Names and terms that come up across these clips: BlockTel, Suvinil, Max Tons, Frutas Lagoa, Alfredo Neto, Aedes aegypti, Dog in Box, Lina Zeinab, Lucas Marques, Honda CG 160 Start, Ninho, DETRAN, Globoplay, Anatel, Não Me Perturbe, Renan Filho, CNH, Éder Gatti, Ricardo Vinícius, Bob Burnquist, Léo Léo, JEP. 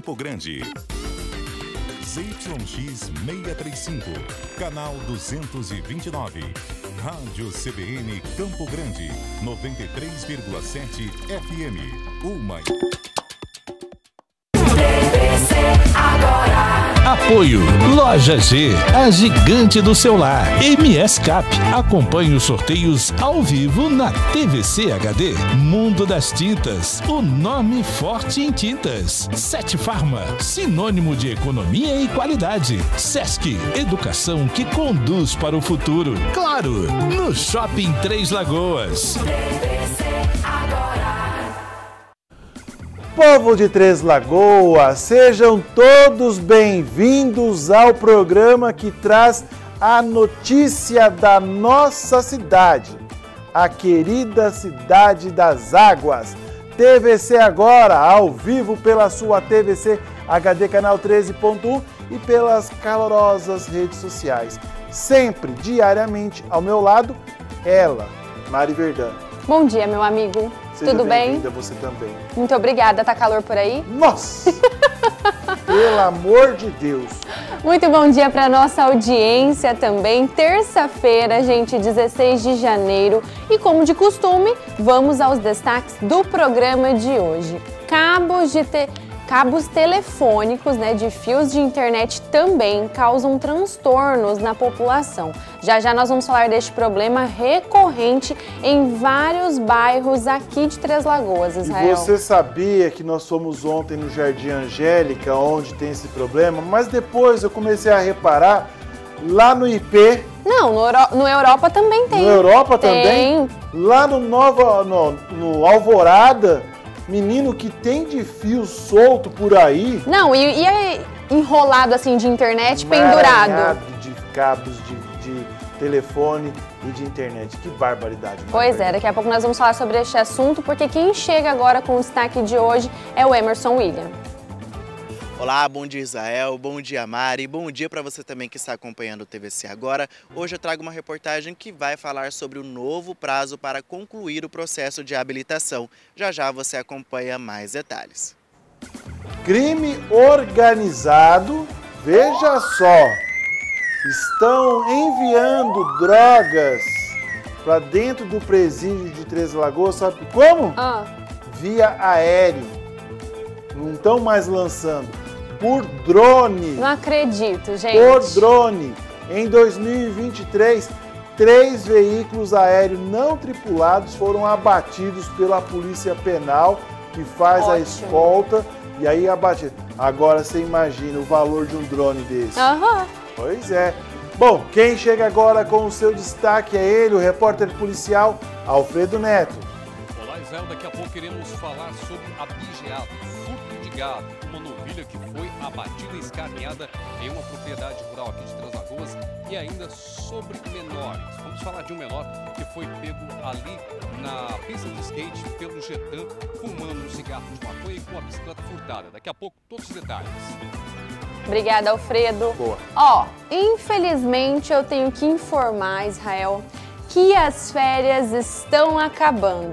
Campo Grande. ZYX 635, canal 229. Rádio CBN Campo Grande, 93,7 FM. Uma. TVC agora. Apoio Loja G, a gigante do celular. MS Cap, acompanhe os sorteios ao vivo na TVC HD. Mundo das Tintas, o nome forte em tintas. Sete Farma, sinônimo de economia e qualidade. Sesc, educação que conduz para o futuro. Claro, no Shopping Três Lagoas. TVC agora. Povo de Três Lagoas, sejam todos bem-vindos ao programa que traz a notícia da nossa cidade, a querida cidade das águas. TVC agora, ao vivo pela sua TVC HD Canal 13.1 e pelas calorosas redes sociais. Sempre, diariamente, ao meu lado, ela, Mari Verdão. Bom dia, meu amigo. Seja tudo bem? Você também. Muito obrigada. Tá calor por aí? Nossa! Pelo amor de Deus! Muito bom dia para nossa audiência também. Terça-feira, gente, 16 de janeiro. E como de costume, vamos aos destaques do programa de hoje. Cabos telefônicos, né, de fios de internet também causam transtornos na população. Já já nós vamos falar deste problema recorrente em vários bairros aqui de Três Lagoas, Israel. E você sabia que nós fomos ontem no Jardim Angélica, onde tem esse problema? Mas depois eu comecei a reparar lá no IP... Não, no Europa também tem. No Europa também? Tem. Lá no Alvorada, menino, que tem de fio solto por aí... Não, e é enrolado assim de internet, pendurado. De cabos, de telefone e de internet. Que barbaridade. Pois é, daqui a pouco nós vamos falar sobre este assunto, porque quem chega agora com o destaque de hoje é o Emerson Willian. Olá, bom dia Israel, bom dia Mari, bom dia para você também que está acompanhando o TVC agora. Hoje eu trago uma reportagem que vai falar sobre o novo prazo para concluir o processo de habilitação. Já já você acompanha mais detalhes. Crime organizado, veja só, estão enviando drogas para dentro do presídio de Três Lagoas, sabe como? Ah. Via aéreo, não estão mais lançando. Por drone. Não acredito, gente. Por drone. Em 2023, 3 veículos aéreos não tripulados foram abatidos pela Polícia Penal, que faz a escolta e aí abatido. Agora você imagina o valor de um drone desse. Aham. Pois é. Bom, quem chega agora com o seu destaque é ele, o repórter policial Alfredo Neto. Olá, Israel. Daqui a pouco iremos falar sobre a abigeado, furto de gado, uma novilha que foi abatida e escarneada em uma propriedade rural aqui de Três Lagoas, e ainda sobre menores. Vamos falar de um menor que foi pego ali na pista de skate pelo Getan, fumando um cigarro de maconha e com a bicicleta furtada. Daqui a pouco, todos os detalhes. Obrigada, Alfredo. Boa. Ó, infelizmente eu tenho que informar, Israel, que as férias estão acabando.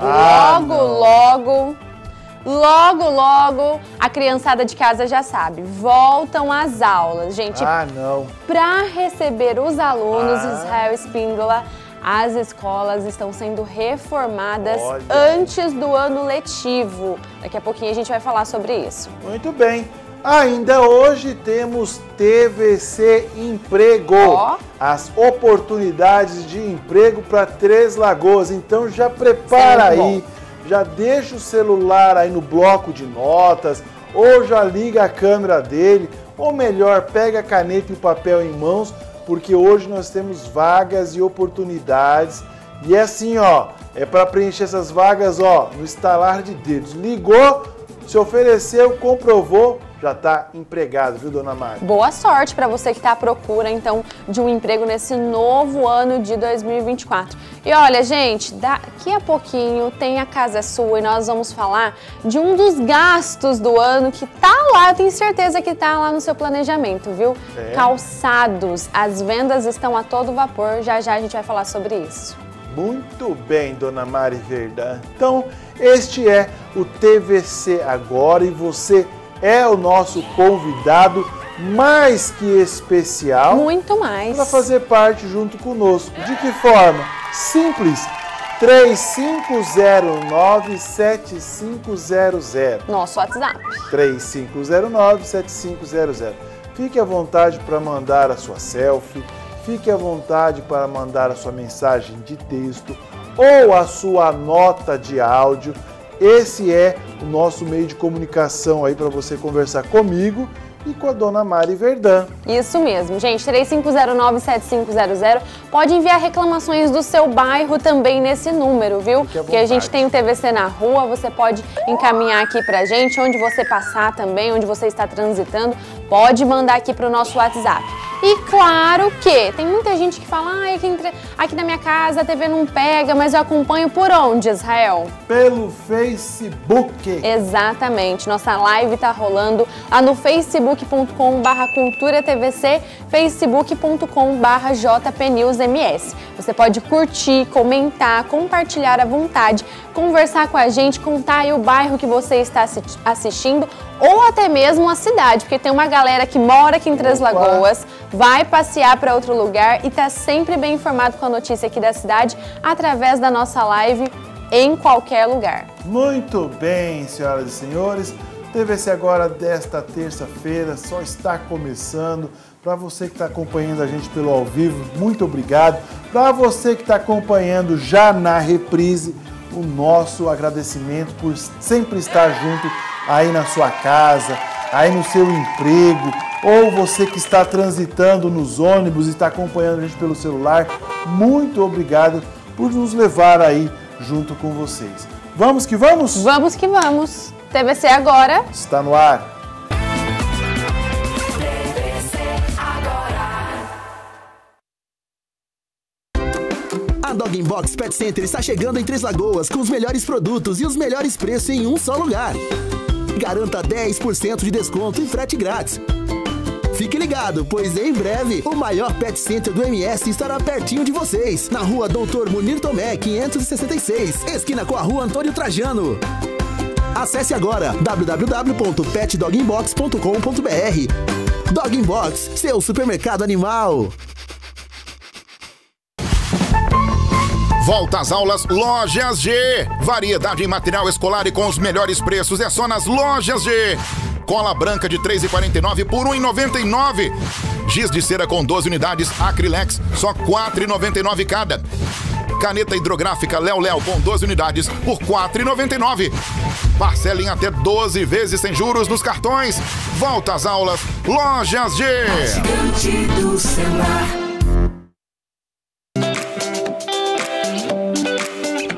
Logo, a criançada de casa já sabe, voltam às aulas, gente. Ah, não. Para receber os alunos, Israel Espíndola, as escolas estão sendo reformadas antes do ano letivo. Daqui a pouquinho a gente vai falar sobre isso. Muito bem. Ainda hoje temos TVC Emprego. As oportunidades de emprego para Três Lagoas. Então já prepara aí. Já deixa o celular aí no bloco de notas, ou já liga a câmera dele, ou melhor, pega a caneta e o papel em mãos, porque hoje nós temos vagas e oportunidades. E é assim, ó, é para preencher essas vagas, ó, no estalar de dedos. Ligou, se ofereceu, comprovou, já está empregado, viu, dona Mari? Boa sorte para você que está à procura, então, de um emprego nesse novo ano de 2024. E olha, gente, daqui a pouquinho tem A Casa é Sua e nós vamos falar de um dos gastos do ano que tá lá, eu tenho certeza que tá lá no seu planejamento, viu? É. Calçados, as vendas estão a todo vapor, já já a gente vai falar sobre isso. Muito bem, dona Mari Verdão. Então, este é o TVC Agora e você é o nosso convidado mais que especial. Muito mais. Para fazer parte junto conosco. De que forma? Simples. 3509-7500. Nosso WhatsApp. 3509-7500. Fique à vontade para mandar a sua selfie, fique à vontade para mandar a sua mensagem de texto ou a sua nota de áudio. Esse é o nosso meio de comunicação aí para você conversar comigo e com a dona Mari Verdão. Isso mesmo, gente, 3509-7500. Pode enviar reclamações do seu bairro também nesse número, viu? Porque a gente tem o TVC na rua, você pode encaminhar aqui pra gente, onde você passar também, onde você está transitando, pode mandar aqui pro nosso WhatsApp. E claro que tem muita gente que fala, ah, aqui na minha casa a TV não pega, mas eu acompanho por onde, Israel? Pelo Facebook. Exatamente, nossa live tá rolando lá no facebook.com/culturatvc, facebook.com/jpnewsms. Você pode curtir, comentar, compartilhar à vontade, conversar com a gente, contar aí o bairro que você está assistindo ou até mesmo a cidade, porque tem uma galera que mora aqui em Três Lagoas, vai passear para outro lugar e tá sempre bem informado com a notícia aqui da cidade através da nossa live em qualquer lugar. Muito bem, senhoras e senhores. TVC agora desta terça-feira só está começando. Para você que está acompanhando a gente pelo ao vivo, muito obrigado. Para você que está acompanhando já na reprise, o nosso agradecimento por sempre estar junto aí na sua casa, aí no seu emprego, ou você que está transitando nos ônibus e está acompanhando a gente pelo celular, muito obrigado por nos levar aí junto com vocês. Vamos que vamos? Vamos que vamos. TVC agora está no ar. TVC agora. A Dog in Box Pet Center está chegando em Três Lagoas com os melhores produtos e os melhores preços em um só lugar. Garanta 10% de desconto e frete grátis. Fique ligado, pois em breve o maior pet center do MS estará pertinho de vocês, na rua Doutor Munir Tomé 566, esquina com a rua Antônio Trajano. Acesse agora www.petdoginbox.com.br. Dog in Box, seu supermercado animal. Volta às aulas, Lojas G. Variedade em material escolar e com os melhores preços é só nas Lojas G. Cola branca de R$ 3,49 por R$ 1,99. Giz de cera com 12 unidades Acrylex, só R$ 4,99 cada. Caneta hidrográfica Léo Léo com 12 unidades por R$ 4,99. Parcela em até 12 vezes sem juros nos cartões. Volta às aulas, Lojas G.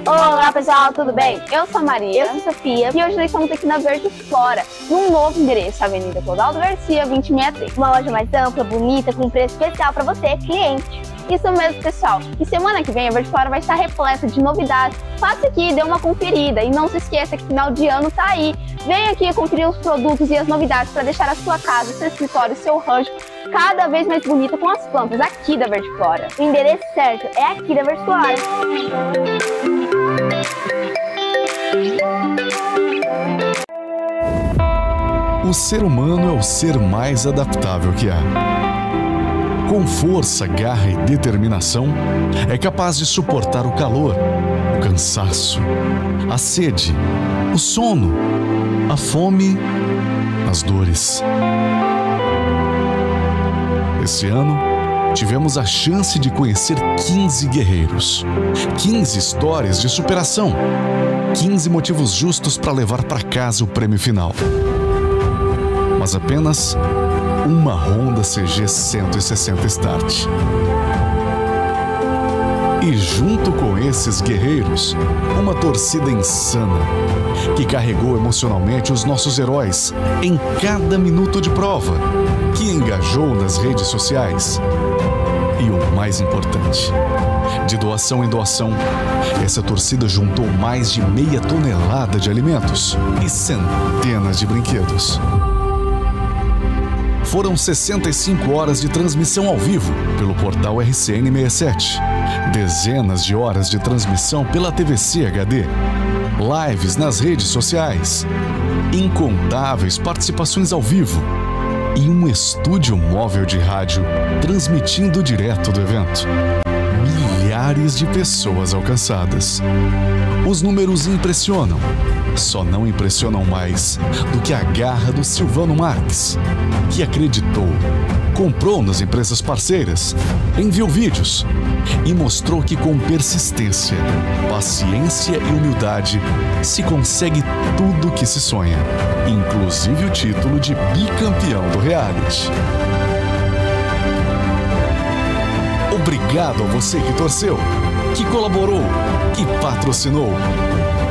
Olá pessoal, tudo bem? Eu sou a Maria, eu sou a Sofia e hoje nós estamos aqui na Verde Flora, num novo endereço, Avenida Clodoaldo Garcia, 2063. Uma loja mais ampla, bonita, com preço especial para você, cliente. Isso mesmo, pessoal. E semana que vem a Verde Flora vai estar repleta de novidades. Passa aqui e dê uma conferida. E não se esqueça que final de ano tá aí. Vem aqui conferir os produtos e as novidades para deixar a sua casa, seu escritório, seu rancho cada vez mais bonita com as plantas aqui da Verde Flora. O endereço certo é aqui da Verde Flora. O ser humano é o ser mais adaptável que há. Com força, garra e determinação, é capaz de suportar o calor, o cansaço, a sede, o sono, a fome, as dores. Esse ano, tivemos a chance de conhecer 15 guerreiros, 15 histórias de superação, 15 motivos justos para levar para casa o prêmio final. Mas apenas uma Honda CG 160 Start. E junto com esses guerreiros, uma torcida insana, que carregou emocionalmente os nossos heróis em cada minuto de prova, que engajou nas redes sociais. E o mais importante, de doação em doação, essa torcida juntou mais de meia tonelada de alimentos e centenas de brinquedos. Foram 65 horas de transmissão ao vivo pelo portal RCN67, dezenas de horas de transmissão pela TVC HD, lives nas redes sociais, incontáveis participações ao vivo e um estúdio móvel de rádio transmitindo direto do evento. Milhares de pessoas alcançadas. Os números impressionam. Só não impressionam mais do que a garra do Silvano Marques, que acreditou, comprou nas empresas parceiras, enviou vídeos e mostrou que com persistência, paciência e humildade se consegue tudo o que se sonha, inclusive o título de bicampeão do reality. Obrigado a você que torceu, que colaborou, que patrocinou.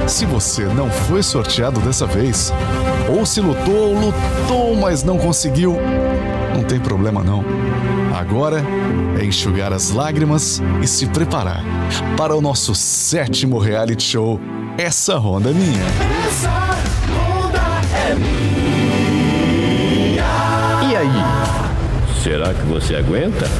Se você não foi sorteado dessa vez, ou se lutou, mas não conseguiu, não tem problema não. Agora é enxugar as lágrimas e se preparar para o nosso 7º reality show, Essa Ronda é Minha. Essa Ronda é minha. E aí? Será que você aguenta?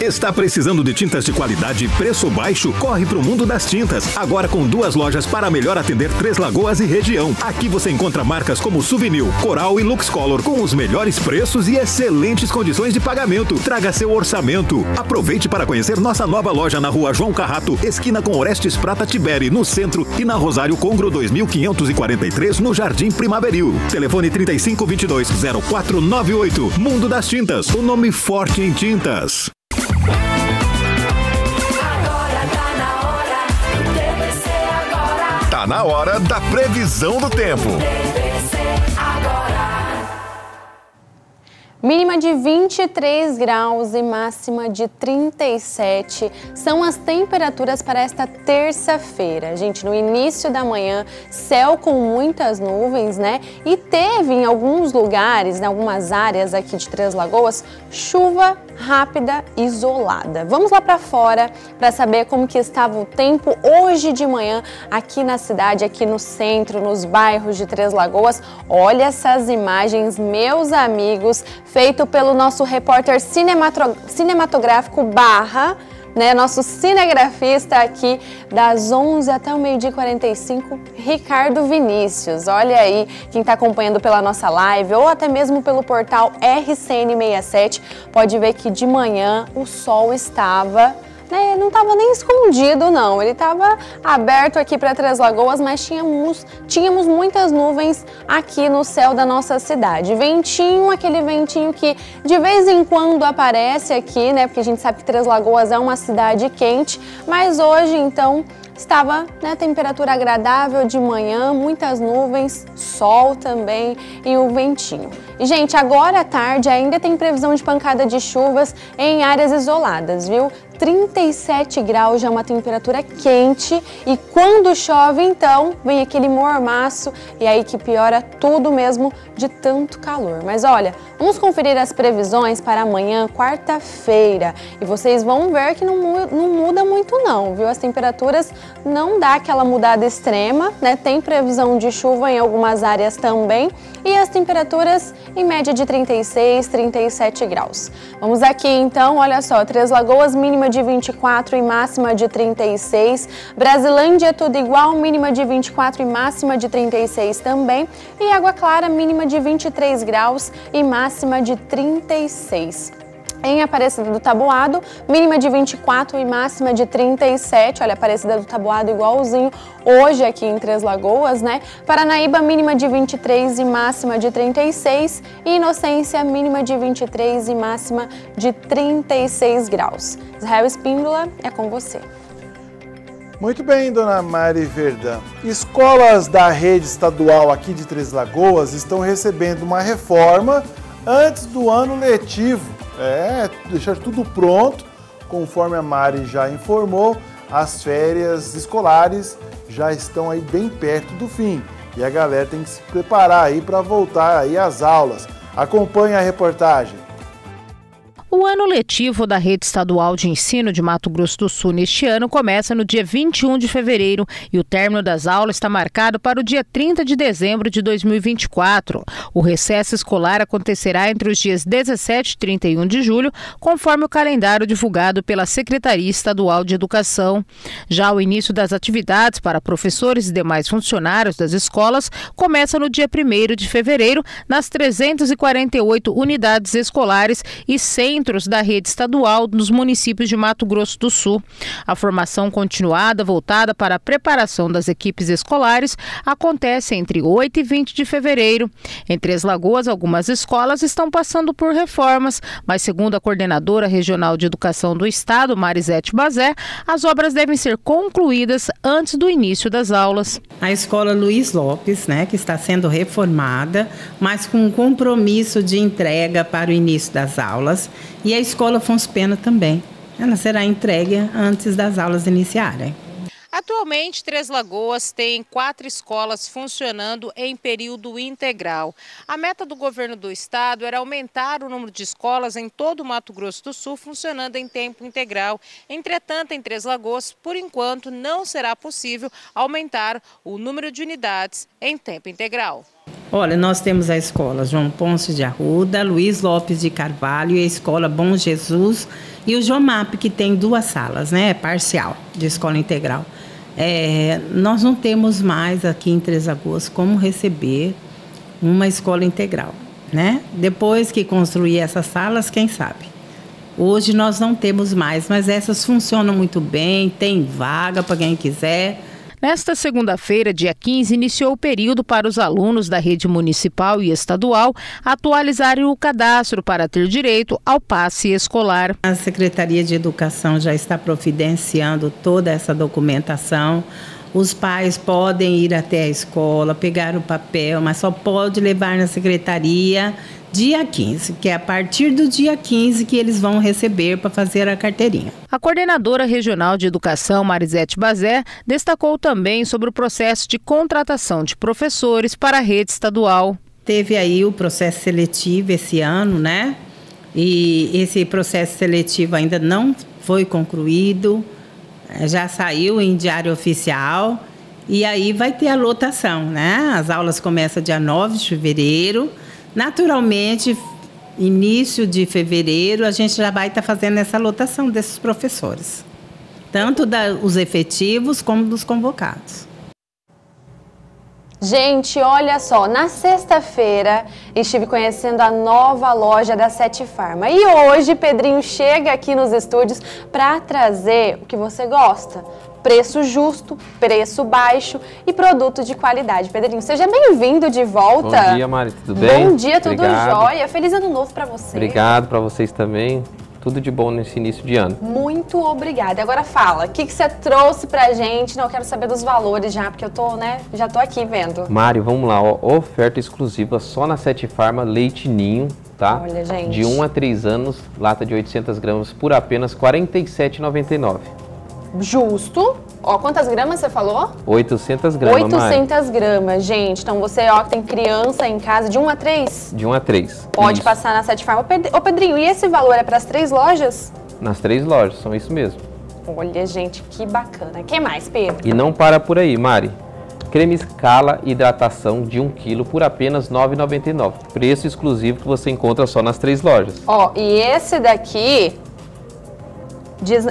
Está precisando de tintas de qualidade e preço baixo? Corre para o Mundo das Tintas. Agora com 2 lojas para melhor atender Três Lagoas e região. Aqui você encontra marcas como Suvinil, Coral e Luxcolor com os melhores preços e excelentes condições de pagamento. Traga seu orçamento. Aproveite para conhecer nossa nova loja na rua João Carrato, esquina com Orestes Prata Tiberi, no centro, e na Rosário Congro 2543, no Jardim Primaveril. Telefone 3522-0498. Mundo das Tintas, o nome forte em tintas. Tá na hora da previsão do tempo. Mínima de 23 graus e máxima de 37 são as temperaturas para esta terça-feira. Gente, no início da manhã, céu com muitas nuvens, né? E teve em alguns lugares, em algumas áreas aqui de Três Lagoas, chuva rápida, isolada. Vamos lá para fora para saber como que estava o tempo hoje de manhã aqui na cidade, aqui no centro, nos bairros de Três Lagoas. Olha essas imagens, meus amigos, feito pelo nosso repórter cinematográfico Barra, né, nosso cinegrafista aqui das 11 até o meio-dia 45, Ricardo Vinícius. Olha aí quem está acompanhando pela nossa live ou até mesmo pelo portal RCN67, pode ver que de manhã o sol estava... Não estava nem escondido, não. Ele estava aberto aqui para Três Lagoas, mas tínhamos muitas nuvens aqui no céu da nossa cidade. Ventinho, aquele ventinho que de vez em quando aparece aqui, né? Porque a gente sabe que Três Lagoas é uma cidade quente, mas hoje, então, estava, né, temperatura agradável de manhã, muitas nuvens, sol também e o ventinho. E, gente, agora à tarde ainda tem previsão de pancada de chuvas em áreas isoladas, viu? 37 graus já é uma temperatura quente e quando chove, então, vem aquele mormaço e aí que piora tudo mesmo de tanto calor. Mas olha, vamos conferir as previsões para amanhã, quarta-feira, e vocês vão ver que não muda muito não, viu? As temperaturas não dá aquela mudada extrema, né? Tem previsão de chuva em algumas áreas também e as temperaturas em média de 36, 37 graus. Vamos aqui então, olha só, Três Lagoas, mínima de 24 e máxima de 36. Brasilândia, tudo igual, mínima de 24 e máxima de 36 também. E Água Clara, mínima de 23 graus e máxima de 36. Em Aparecida do Taboado, mínima de 24 e máxima de 37. Olha, Aparecida do Taboado igualzinho hoje aqui em Três Lagoas, né? Paranaíba, mínima de 23 e máxima de 36. E Inocência, mínima de 23 e máxima de 36 graus. Israel Espíndola, é com você. Muito bem, dona Mari Verdão. Escolas da rede estadual aqui de Três Lagoas estão recebendo uma reforma antes do ano letivo. Deixar tudo pronto, conforme a Mari já informou, as férias escolares já estão aí bem perto do fim e a galera tem que se preparar aí para voltar aí às aulas. Acompanhe a reportagem. O ano letivo da Rede Estadual de Ensino de Mato Grosso do Sul neste ano começa no dia 21 de fevereiro e o término das aulas está marcado para o dia 30 de dezembro de 2024. O recesso escolar acontecerá entre os dias 17 e 31 de julho, conforme o calendário divulgado pela Secretaria Estadual de Educação. Já o início das atividades para professores e demais funcionários das escolas começa no dia 1º de fevereiro nas 348 unidades escolares e 100 centros da rede estadual nos municípios de Mato Grosso do Sul. A formação continuada voltada para a preparação das equipes escolares acontece entre 8 e 20 de fevereiro. Em Três Lagoas, algumas escolas estão passando por reformas, mas segundo a coordenadora regional de educação do estado, Marisete Bazé, as obras devem ser concluídas antes do início das aulas. A escola Luiz Lopes, que está sendo reformada, mas com um compromisso de entrega para o início das aulas. E a escola Afonso Pena também. Ela será entregue antes das aulas iniciarem. Atualmente, Três Lagoas tem 4 escolas funcionando em período integral. A meta do governo do estado era aumentar o número de escolas em todo o Mato Grosso do Sul funcionando em tempo integral. Entretanto, em Três Lagoas, por enquanto, não será possível aumentar o número de unidades em tempo integral. Olha, nós temos a escola João Ponce de Arruda, Luiz Lopes de Carvalho e a escola Bom Jesus e o Jomap, que tem 2 salas, parcial, de escola integral. Nós não temos mais aqui em Três Lagoas como receber uma escola integral, Depois que construir essas salas, quem sabe? Hoje nós não temos mais, mas essas funcionam muito bem, tem vaga para quem quiser. Nesta segunda-feira, dia 15, iniciou o período para os alunos da rede municipal e estadual atualizarem o cadastro para ter direito ao passe escolar. A Secretaria de Educação já está providenciando toda essa documentação. Os pais podem ir até a escola, pegar o papel, mas só pode levar na secretaria dia 15, que é a partir do dia 15 que eles vão receber para fazer a carteirinha. A coordenadora regional de educação, Marisete Bazé, destacou também sobre o processo de contratação de professores para a rede estadual. Teve aí o processo seletivo esse ano, E esse processo seletivo ainda não foi concluído, já saiu em diário oficial e aí vai ter a lotação, As aulas começam dia 9 de fevereiro. Naturalmente, início de fevereiro, a gente já vai estar fazendo essa lotação desses professores, tanto dos efetivos como dos convocados. Gente, olha só, na sexta-feira estive conhecendo a nova loja da Sete Farma e hoje Pedrinho chega aqui nos estúdios para trazer o que você gosta. Preço justo, preço baixo e produto de qualidade. Pedrinho, seja bem-vindo de volta. Bom dia, Mari, tudo bem? Bom dia, tudo jóia. Feliz ano novo para você. Obrigado para vocês também. Tudo de bom nesse início de ano. Muito obrigada. Agora fala, o que você trouxe pra gente? Não, eu quero saber dos valores já, porque eu tô, já tô aqui vendo. Mário, vamos lá, ó, oferta exclusiva só na Sete Farma, leite Ninho, tá? Olha, gente. De 1 a 3 anos, lata de 800 gramas por apenas R$ 47,99. Justo. Ó, quantas gramas você falou? 800 gramas, 800 gramas, gente. Então você, ó, que tem criança em casa, de 1 a 3? De 1 a 3. Pode isso. Passar na Sete Farma. Ô, Pedrinho, e esse valor é para as 3 lojas? Nas 3 lojas, são isso mesmo. Olha, gente, que bacana. O que mais, Pedro? E não para por aí, Mari. Creme Escala Hidratação de 1 kg por apenas R$ 9,99. Preço exclusivo que você encontra só nas 3 lojas. Ó, e esse daqui...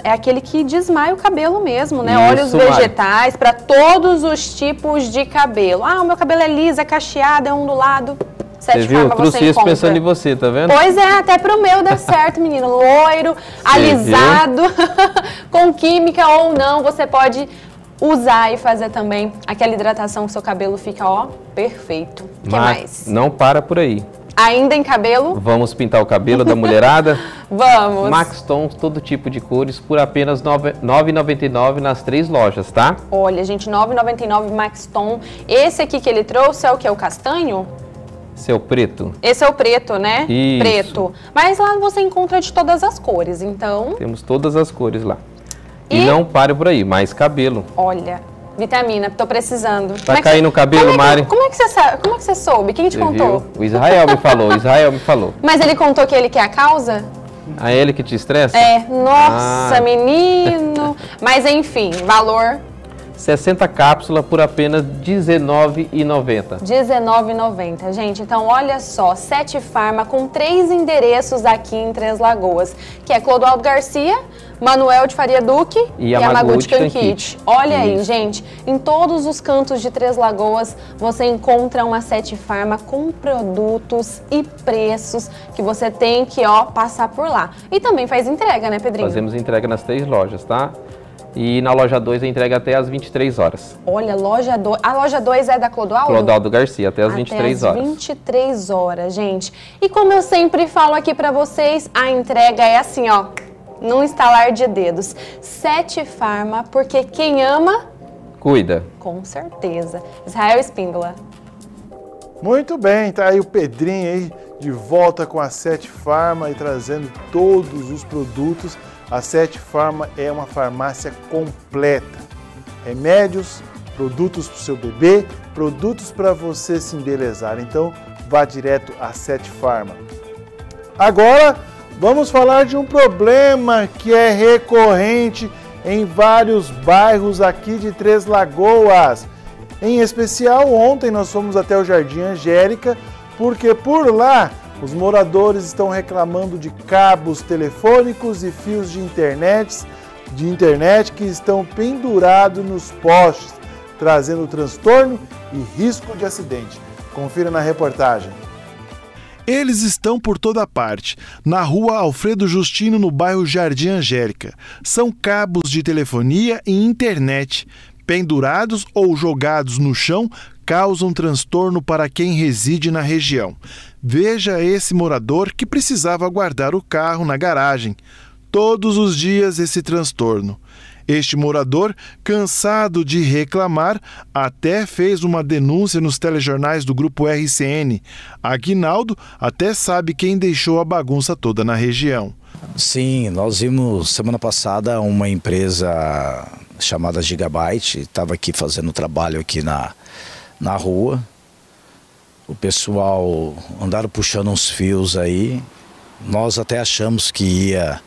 é aquele que desmaia o cabelo mesmo, Isso, óleos vegetais para todos os tipos de cabelo. Ah, o meu cabelo é liso, é cacheado, é ondulado. Sete Farma, você encontra. Pensando em você, tá vendo? Pois é, até pro meu dá certo, menino. Loiro, alisado, com química ou não, você pode usar e fazer também aquela hidratação que seu cabelo fica, ó, perfeito. O que mais? Não para por aí. Ainda em cabelo? Vamos pintar o cabelo da mulherada? Vamos! Max Tons, todo tipo de cores, por apenas R$ 9,99 nas 3 lojas, tá? Olha, gente, R$ 9,99 Max Ton. Esse aqui que ele trouxe é o que? O castanho? Esse é o preto. Esse é o preto, Isso. Preto. Mas lá você encontra de todas as cores, então... Temos todas as cores lá. E não pare por aí, mais cabelo. Olha... Vitamina, tô precisando. Tá caindo o cabelo, Mari? Como é que você sabe? Como é que você soube? Quem te contou? O Israel me falou, Mas ele contou que ele quer a causa? A ele que te estressa? É, nossa, menino. Mas enfim, valor... 60 cápsulas por apenas R$19,90. R$19,90, gente. Então, olha só, Sete Farma com 3 endereços aqui em Três Lagoas, que é Clodoaldo Garcia, Manuel de Faria Duque e Yamaguchi Kankit. Olha aí, gente, em todos os cantos de Três Lagoas você encontra uma Sete Farma com produtos e preços que você tem que, ó, passar por lá. E também faz entrega, né, Pedrinho? Fazemos entrega nas 3 lojas, tá? E na loja 2 entrega até às 23 horas. Olha, loja 2. A loja 2 é da Clodoaldo? Clodoaldo Garcia, até às 23 horas. Até às 23 horas, gente. E como eu sempre falo aqui pra vocês, a entrega é assim, ó, num estalar de dedos. Sete Farma, porque quem ama... cuida. Com certeza. Israel Espíndola. Muito bem, tá aí o Pedrinho aí, de volta com a Sete Farma e trazendo todos os produtos. A Sete Farma é uma farmácia completa. Remédios, produtos para o seu bebê, produtos para você se embelezar. Então, vá direto à Sete Farma. Agora, vamos falar de um problema que é recorrente em vários bairros aqui de Três Lagoas. Em especial, ontem nós fomos até o Jardim Angélica, porque por lá... os moradores estão reclamando de cabos telefônicos e fios de internet que estão pendurados nos postes, trazendo transtorno e risco de acidente. Confira na reportagem. Eles estão por toda parte, na rua Alfredo Justino, no bairro Jardim Angélica. São cabos de telefonia e internet. Pendurados ou jogados no chão, causam transtorno para quem reside na região. Veja esse morador que precisava guardar o carro na garagem. Todos os dias esse transtorno. Este morador, cansado de reclamar, até fez uma denúncia nos telejornais do grupo RCN. Aguinaldo até sabe quem deixou a bagunça toda na região. Sim, nós vimos semana passada uma empresa chamada Gigabyte, estava aqui fazendo trabalho aqui na rua. O pessoal andaram puxando uns fios aí, nós até achamos que ia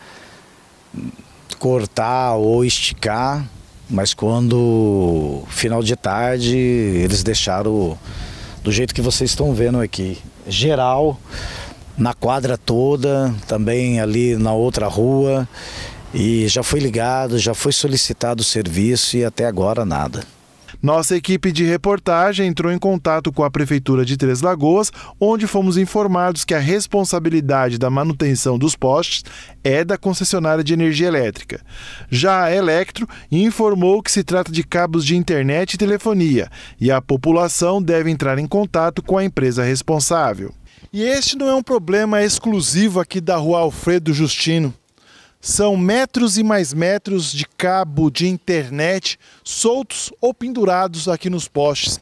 cortar ou esticar, mas quando final de tarde eles deixaram do jeito que vocês estão vendo aqui. Geral, na quadra toda, também ali na outra rua, e já foi ligado, já foi solicitado o serviço e até agora nada. Nossa equipe de reportagem entrou em contato com a Prefeitura de Três Lagoas, onde fomos informados que a responsabilidade da manutenção dos postes é da concessionária de energia elétrica. Já a Electro informou que se trata de cabos de internet e telefonia, e a população deve entrar em contato com a empresa responsável. E este não é um problema exclusivo aqui da rua Alfredo Justino. São metros e mais metros de cabo de internet soltos ou pendurados aqui nos postes.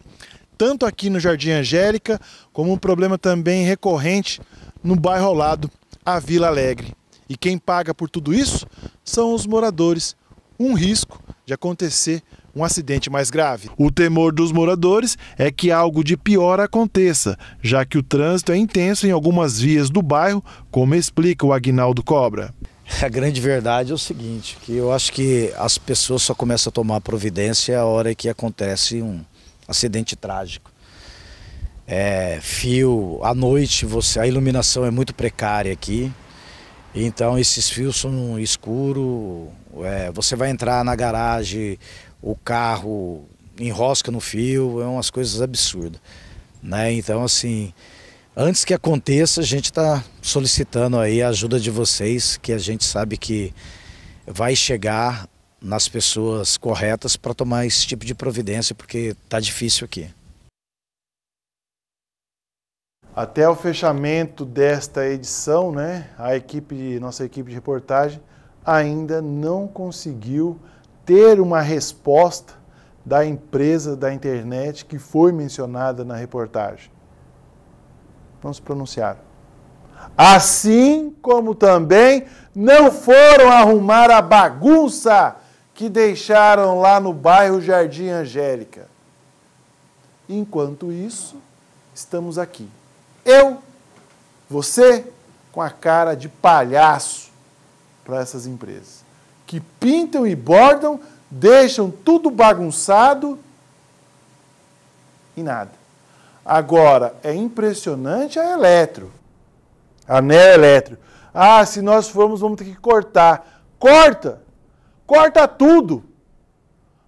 Tanto aqui no Jardim Angélica, como um problema também recorrente no bairro ao lado, a Vila Alegre. E quem paga por tudo isso são os moradores. Um risco de acontecer um acidente mais grave. O temor dos moradores é que algo de pior aconteça, já que o trânsito é intenso em algumas vias do bairro, como explica o Aguinaldo Cobra. A grande verdade é o seguinte, que eu acho que as pessoas só começam a tomar providência a hora que acontece um acidente trágico. Fio, à noite a iluminação é muito precária aqui, então esses fios são escuros, você vai entrar na garagem, o carro enrosca no fio, é umas coisas absurdas, né? Então assim... antes que aconteça, a gente está solicitando aí a ajuda de vocês, que a gente sabe que vai chegar nas pessoas corretas para tomar esse tipo de providência, porque está difícil aqui. Até o fechamento desta edição, né, nossa equipe de reportagem ainda não conseguiu ter uma resposta da empresa da internet que foi mencionada na reportagem. Não se pronunciaram. Assim como também não foram arrumar a bagunça que deixaram lá no bairro Jardim Angélica. Enquanto isso, estamos aqui. Eu, você, com a cara de palhaço, para essas empresas, que pintam e bordam, deixam tudo bagunçado e nada. Agora, é impressionante a Eletro, a Neoeletro. Ah, se nós formos, vamos ter que cortar. Corta! Corta tudo!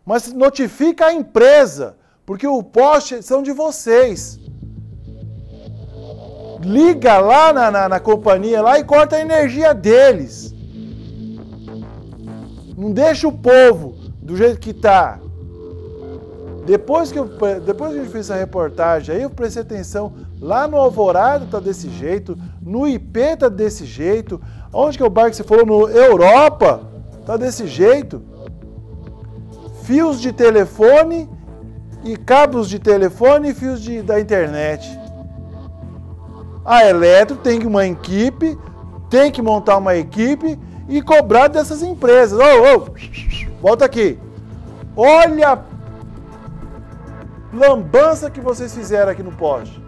Mas notifica a empresa, porque o poste são de vocês. Liga lá na companhia lá e corta a energia deles. Não deixa o povo do jeito que está. Depois que a gente fez essa reportagem, aí eu prestei atenção, lá no Alvorada está desse jeito, no IP está desse jeito, onde que é o bairro que você falou, no Europa, está desse jeito. Fios de telefone e cabos de telefone e fios da internet. A Eletro tem uma equipe, tem que montar uma equipe e cobrar dessas empresas. Volta aqui. Olha a lambança que vocês fizeram aqui no poste.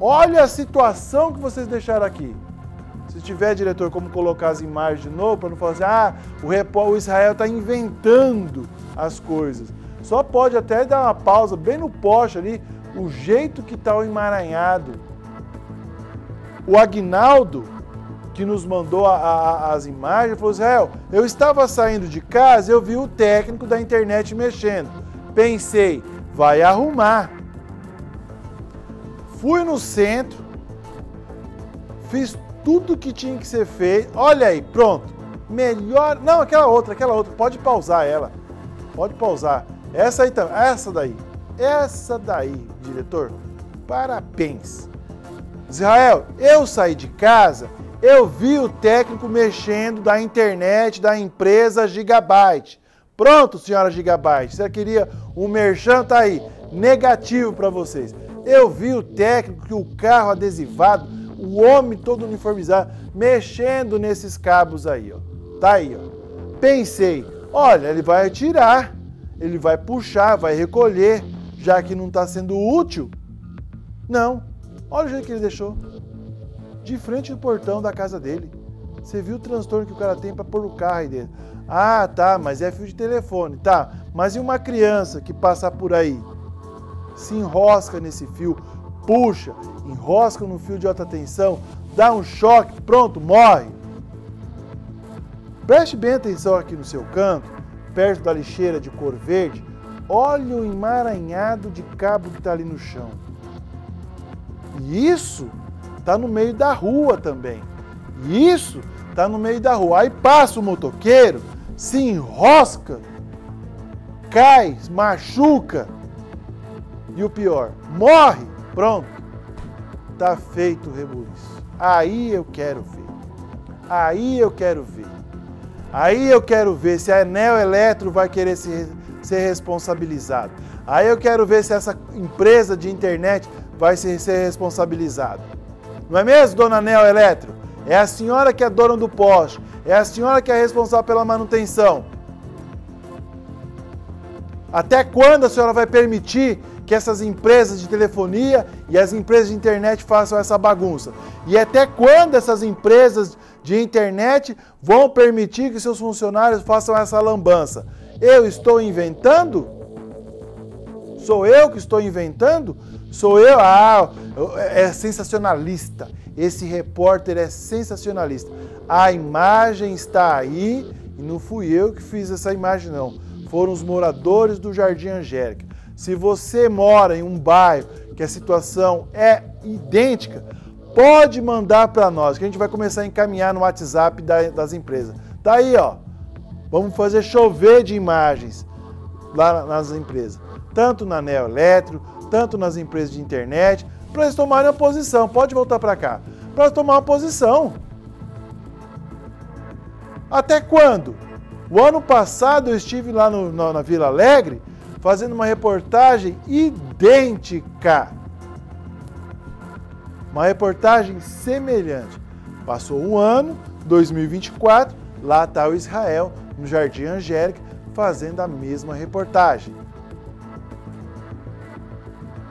Olha a situação que vocês deixaram aqui. Se tiver, diretor, como colocar as imagens de novo, para não falar assim, ah, o Israel está inventando as coisas. Só pode até dar uma pausa bem no poste ali, o jeito que está o emaranhado. O Aguinaldo, que nos mandou as imagens, falou, Israel, eu estava saindo de casa, eu vi o técnico da internet mexendo. Pensei, vai arrumar. Fui no centro, fiz tudo que tinha que ser feito. Olha aí, pronto. Melhor... Não, aquela outra. Pode pausar ela. Pode pausar. Essa aí também. Essa daí, diretor. Parabéns. Israel, eu saí de casa... Eu vi o técnico mexendo da internet da empresa Gigabyte. Pronto, senhora Gigabyte. Você queria um merchan? Tá aí. Negativo para vocês. Eu vi o técnico, que o carro adesivado, o homem todo uniformizado, mexendo nesses cabos aí, ó. Tá aí, ó. Pensei, olha, ele vai tirar, ele vai puxar, vai recolher, já que não tá sendo útil. Não. Olha o jeito que ele deixou. De frente do portão da casa dele. Você viu o transtorno que o cara tem para pôr o carro aí dentro. Ah, tá, mas é fio de telefone. Tá, mas e uma criança que passar por aí? Se enrosca nesse fio, puxa, enrosca no fio de alta tensão, dá um choque, pronto, morre. Preste bem atenção aqui no seu canto, perto da lixeira de cor verde. Olha o emaranhado de cabo que tá ali no chão. E isso... Tá no meio da rua também. E isso tá no meio da rua. Aí passa o motoqueiro, se enrosca, cai, machuca. E o pior, morre. Pronto. Tá feito o rebuliço. Aí eu quero ver. Aí eu quero ver. Aí eu quero ver se a Neoeletro vai querer ser responsabilizada. Aí eu quero ver se essa empresa de internet vai ser responsabilizada. Não é mesmo, dona Neoeletro? É a senhora que é dona do poste. É a senhora que é responsável pela manutenção. Até quando a senhora vai permitir que essas empresas de telefonia e as empresas de internet façam essa bagunça? E até quando essas empresas de internet vão permitir que seus funcionários façam essa lambança? Eu estou inventando? Sou eu que estou inventando? Sou eu? Ah, é sensacionalista. Esse repórter é sensacionalista. A imagem está aí e não fui eu que fiz essa imagem, não. Foram os moradores do Jardim Angélica. Se você mora em um bairro que a situação é idêntica, pode mandar para nós, que a gente vai começar a encaminhar no WhatsApp das empresas. Tá aí, ó. Vamos fazer chover de imagens lá nas empresas. Tanto na Neoeletro, tanto nas empresas de internet, para eles tomarem uma posição. Pode voltar para cá. Para eles tomarem uma posição. Até quando? O ano passado eu estive lá na Vila Alegre fazendo uma reportagem idêntica. Uma reportagem semelhante. Passou um ano, 2024, lá está o Israel, no Jardim Angélica, fazendo a mesma reportagem.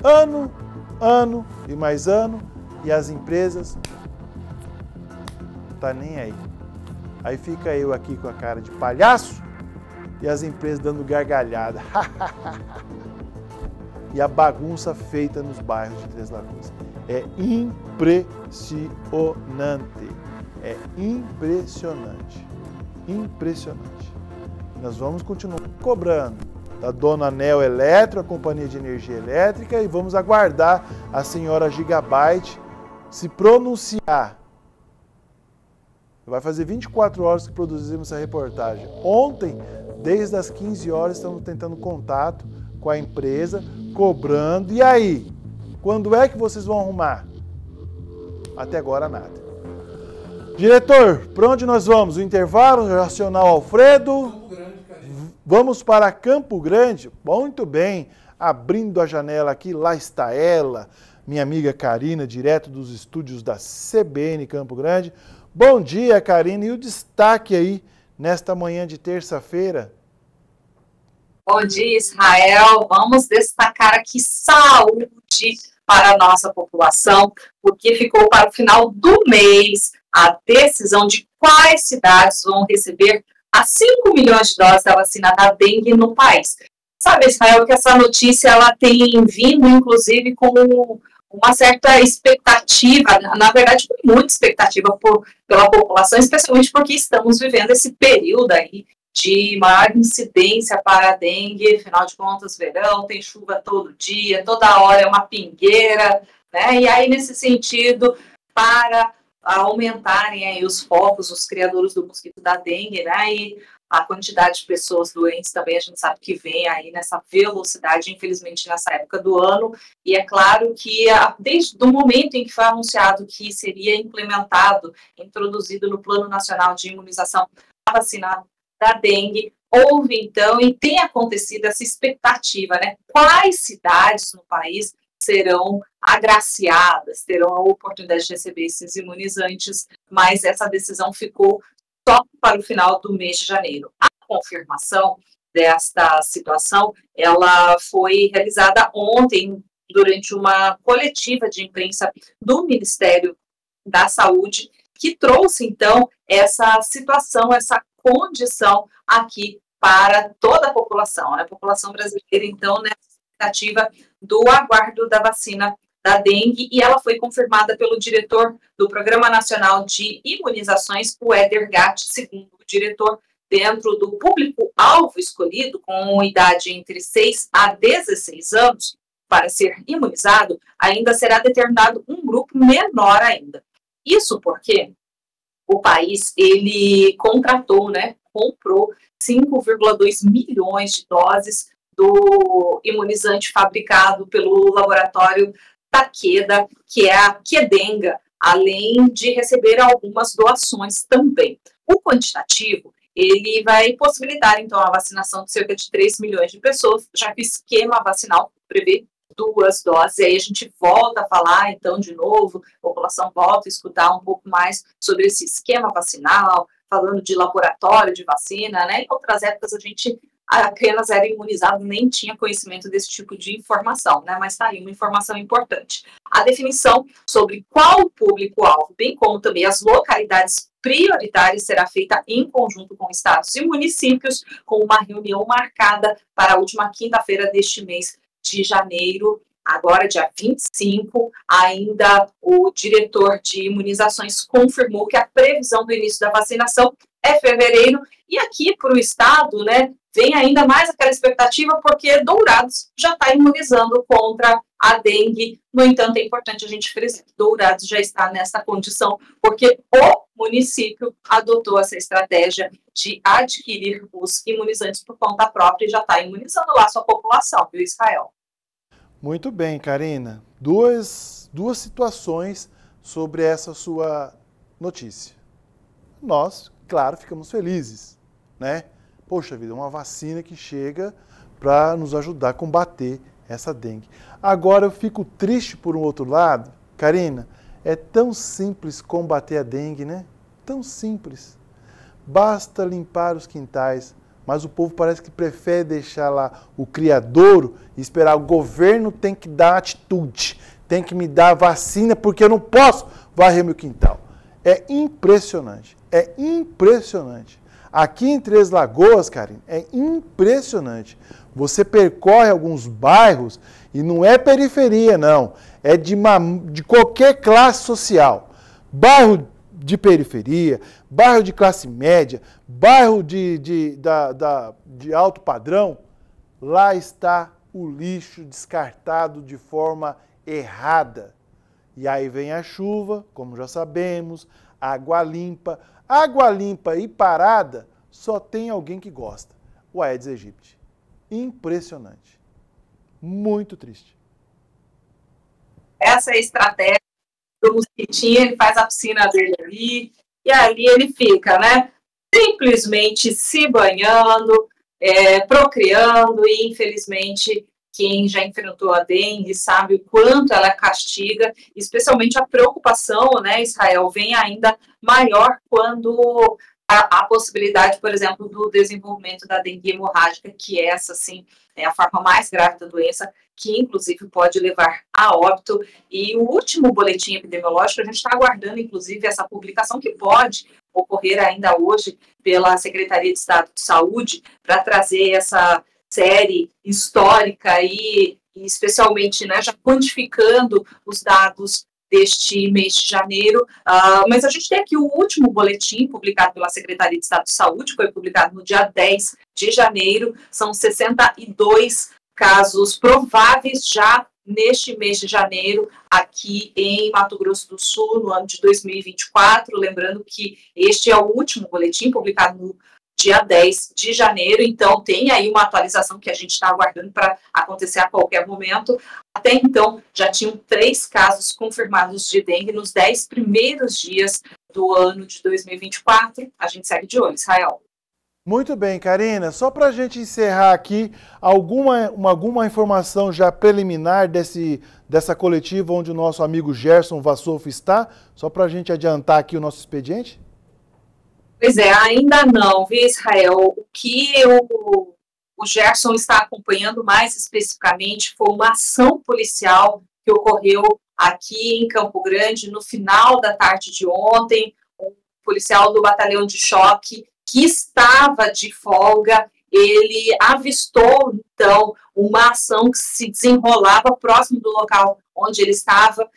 Ano, ano e mais ano, e as empresas tá nem aí. Aí fica eu aqui com a cara de palhaço e as empresas dando gargalhada. E a bagunça feita nos bairros de Três Lagoas. É impressionante. É impressionante. Impressionante. Nós vamos continuar cobrando da Dona Nel Eletro, a Companhia de Energia Elétrica, e vamos aguardar a senhora Gigabyte se pronunciar. Vai fazer 24 horas que produzimos essa reportagem. Ontem, desde as 15 horas, estamos tentando contato com a empresa, cobrando. E aí? Quando é que vocês vão arrumar? Até agora, nada. Diretor, para onde nós vamos? O intervalo, Racional Alfredo? Campo Grande, Karina. Vamos para Campo Grande? Muito bem. Abrindo a janela aqui, lá está ela, minha amiga Karina, direto dos estúdios da CBN Campo Grande. Bom dia, Karina. E o destaque aí, nesta manhã de terça-feira? Bom dia, Israel. Vamos destacar aqui saúde para a nossa população, porque ficou para o final do mês a decisão de quais cidades vão receber as 5 milhões de doses da vacina da dengue no país. Sabe, Israel, que essa notícia ela tem vindo, inclusive, com uma certa expectativa, na verdade, muita expectativa pela população, especialmente porque estamos vivendo esse período aí de maior incidência para a dengue. Afinal de contas, verão, tem chuva todo dia, toda hora é uma pingueira, né? E aí, nesse sentido, para aumentarem aí os focos, os criadores do mosquito da dengue, né? E a quantidade de pessoas doentes também, a gente sabe que vem aí nessa velocidade, infelizmente, nessa época do ano. E é claro que desde o momento em que foi anunciado que seria implementado, introduzido no Plano Nacional de Imunização a vacina da dengue, houve então e tem acontecido essa expectativa, né? Quais cidades no país serão agraciadas, terão a oportunidade de receber esses imunizantes, mas essa decisão ficou só para o final do mês de janeiro. A confirmação desta situação, ela foi realizada ontem durante uma coletiva de imprensa do Ministério da Saúde, que trouxe, então, essa situação, essa condição aqui para toda a população, né? A população brasileira, então, nessa expectativa do aguardo da vacina da dengue, e ela foi confirmada pelo diretor do Programa Nacional de Imunizações, o Éder Gatti. Segundo o diretor, dentro do público-alvo escolhido, com idade entre 6 a 16 anos, para ser imunizado, ainda será determinado um grupo menor ainda. Isso porque o país, ele contratou, né, comprou 5,2 milhões de doses do imunizante fabricado pelo laboratório Takeda, que é a Quedenga, além de receber algumas doações também. O quantitativo, ele vai possibilitar, então, a vacinação de cerca de 3 milhões de pessoas, já que o esquema vacinal prevê 2 doses. E aí a gente volta a falar, então, de novo, a população volta a escutar um pouco mais sobre esse esquema vacinal, falando de laboratório de vacina, né? Em outras épocas a gente apenas era imunizado, nem tinha conhecimento desse tipo de informação, né? Mas tá aí uma informação importante. A definição sobre qual público-alvo, bem como também as localidades prioritárias, será feita em conjunto com estados e municípios, com uma reunião marcada para a última quinta-feira deste mês de janeiro, agora dia 25, ainda o diretor de imunizações confirmou que a previsão do início da vacinação é fevereiro, e aqui para o estado, né, vem ainda mais aquela expectativa, porque Dourados já está imunizando contra a dengue. No entanto, é importante a gente frisar que Dourados já está nessa condição, porque o município adotou essa estratégia de adquirir os imunizantes por conta própria e já está imunizando lá a sua população, viu, Israel? Muito bem, Karina. Duas situações sobre essa sua notícia. Nós, claro, ficamos felizes, né? Poxa vida, uma vacina que chega para nos ajudar a combater essa dengue. Agora eu fico triste por um outro lado, Karina, é tão simples combater a dengue, né? Tão simples. Basta limpar os quintais, mas o povo parece que prefere deixar lá o criadouro e esperar. O governo tem que dar atitude, tem que me dar vacina porque eu não posso varrer meu quintal. É impressionante. É impressionante. Aqui em Três Lagoas, Karine, é impressionante. Você percorre alguns bairros e não é periferia, não. É de qualquer classe social. Bairro de periferia, bairro de classe média, bairro de alto padrão, lá está o lixo descartado de forma errada. E aí vem a chuva, como já sabemos, água limpa. Água limpa e parada, só tem alguém que gosta. O Aedes aegypti. Impressionante. Muito triste. Essa é a estratégia do mosquitinho, ele faz a piscina dele ali, e ali ele fica, né? Simplesmente se banhando, procriando, e infelizmente quem já enfrentou a dengue sabe o quanto ela castiga, especialmente a preocupação, né, Israel, vem ainda maior quando a possibilidade, por exemplo, do desenvolvimento da dengue hemorrágica, que essa, sim, é a forma mais grave da doença, que inclusive pode levar a óbito. E o último boletim epidemiológico, a gente está aguardando, inclusive, essa publicação que pode ocorrer ainda hoje pela Secretaria de Estado de Saúde, para trazer essa série histórica e especialmente, né, já quantificando os dados deste mês de janeiro. Mas a gente tem aqui o último boletim publicado pela Secretaria de Estado de Saúde, foi publicado no dia 10 de janeiro, são 62 casos prováveis já neste mês de janeiro, aqui em Mato Grosso do Sul, no ano de 2024, lembrando que este é o último boletim publicado no dia 10 de janeiro, então tem aí uma atualização que a gente está aguardando para acontecer a qualquer momento. Até então, já tinham 3 casos confirmados de dengue nos 10 primeiros dias do ano de 2024. A gente segue de olho, Israel. Muito bem, Karina. Só para a gente encerrar aqui, alguma informação já preliminar dessa coletiva onde o nosso amigo Gerson Vassoufo está? Só para a gente adiantar aqui o nosso expediente? Pois é, ainda não, viu, Israel? O que o Gerson está acompanhando mais especificamente foi uma ação policial que ocorreu aqui em Campo Grande no final da tarde de ontem. Um policial do batalhão de choque que estava de folga, ele avistou, então, uma ação que se desenrolava próximo do local onde ele estava,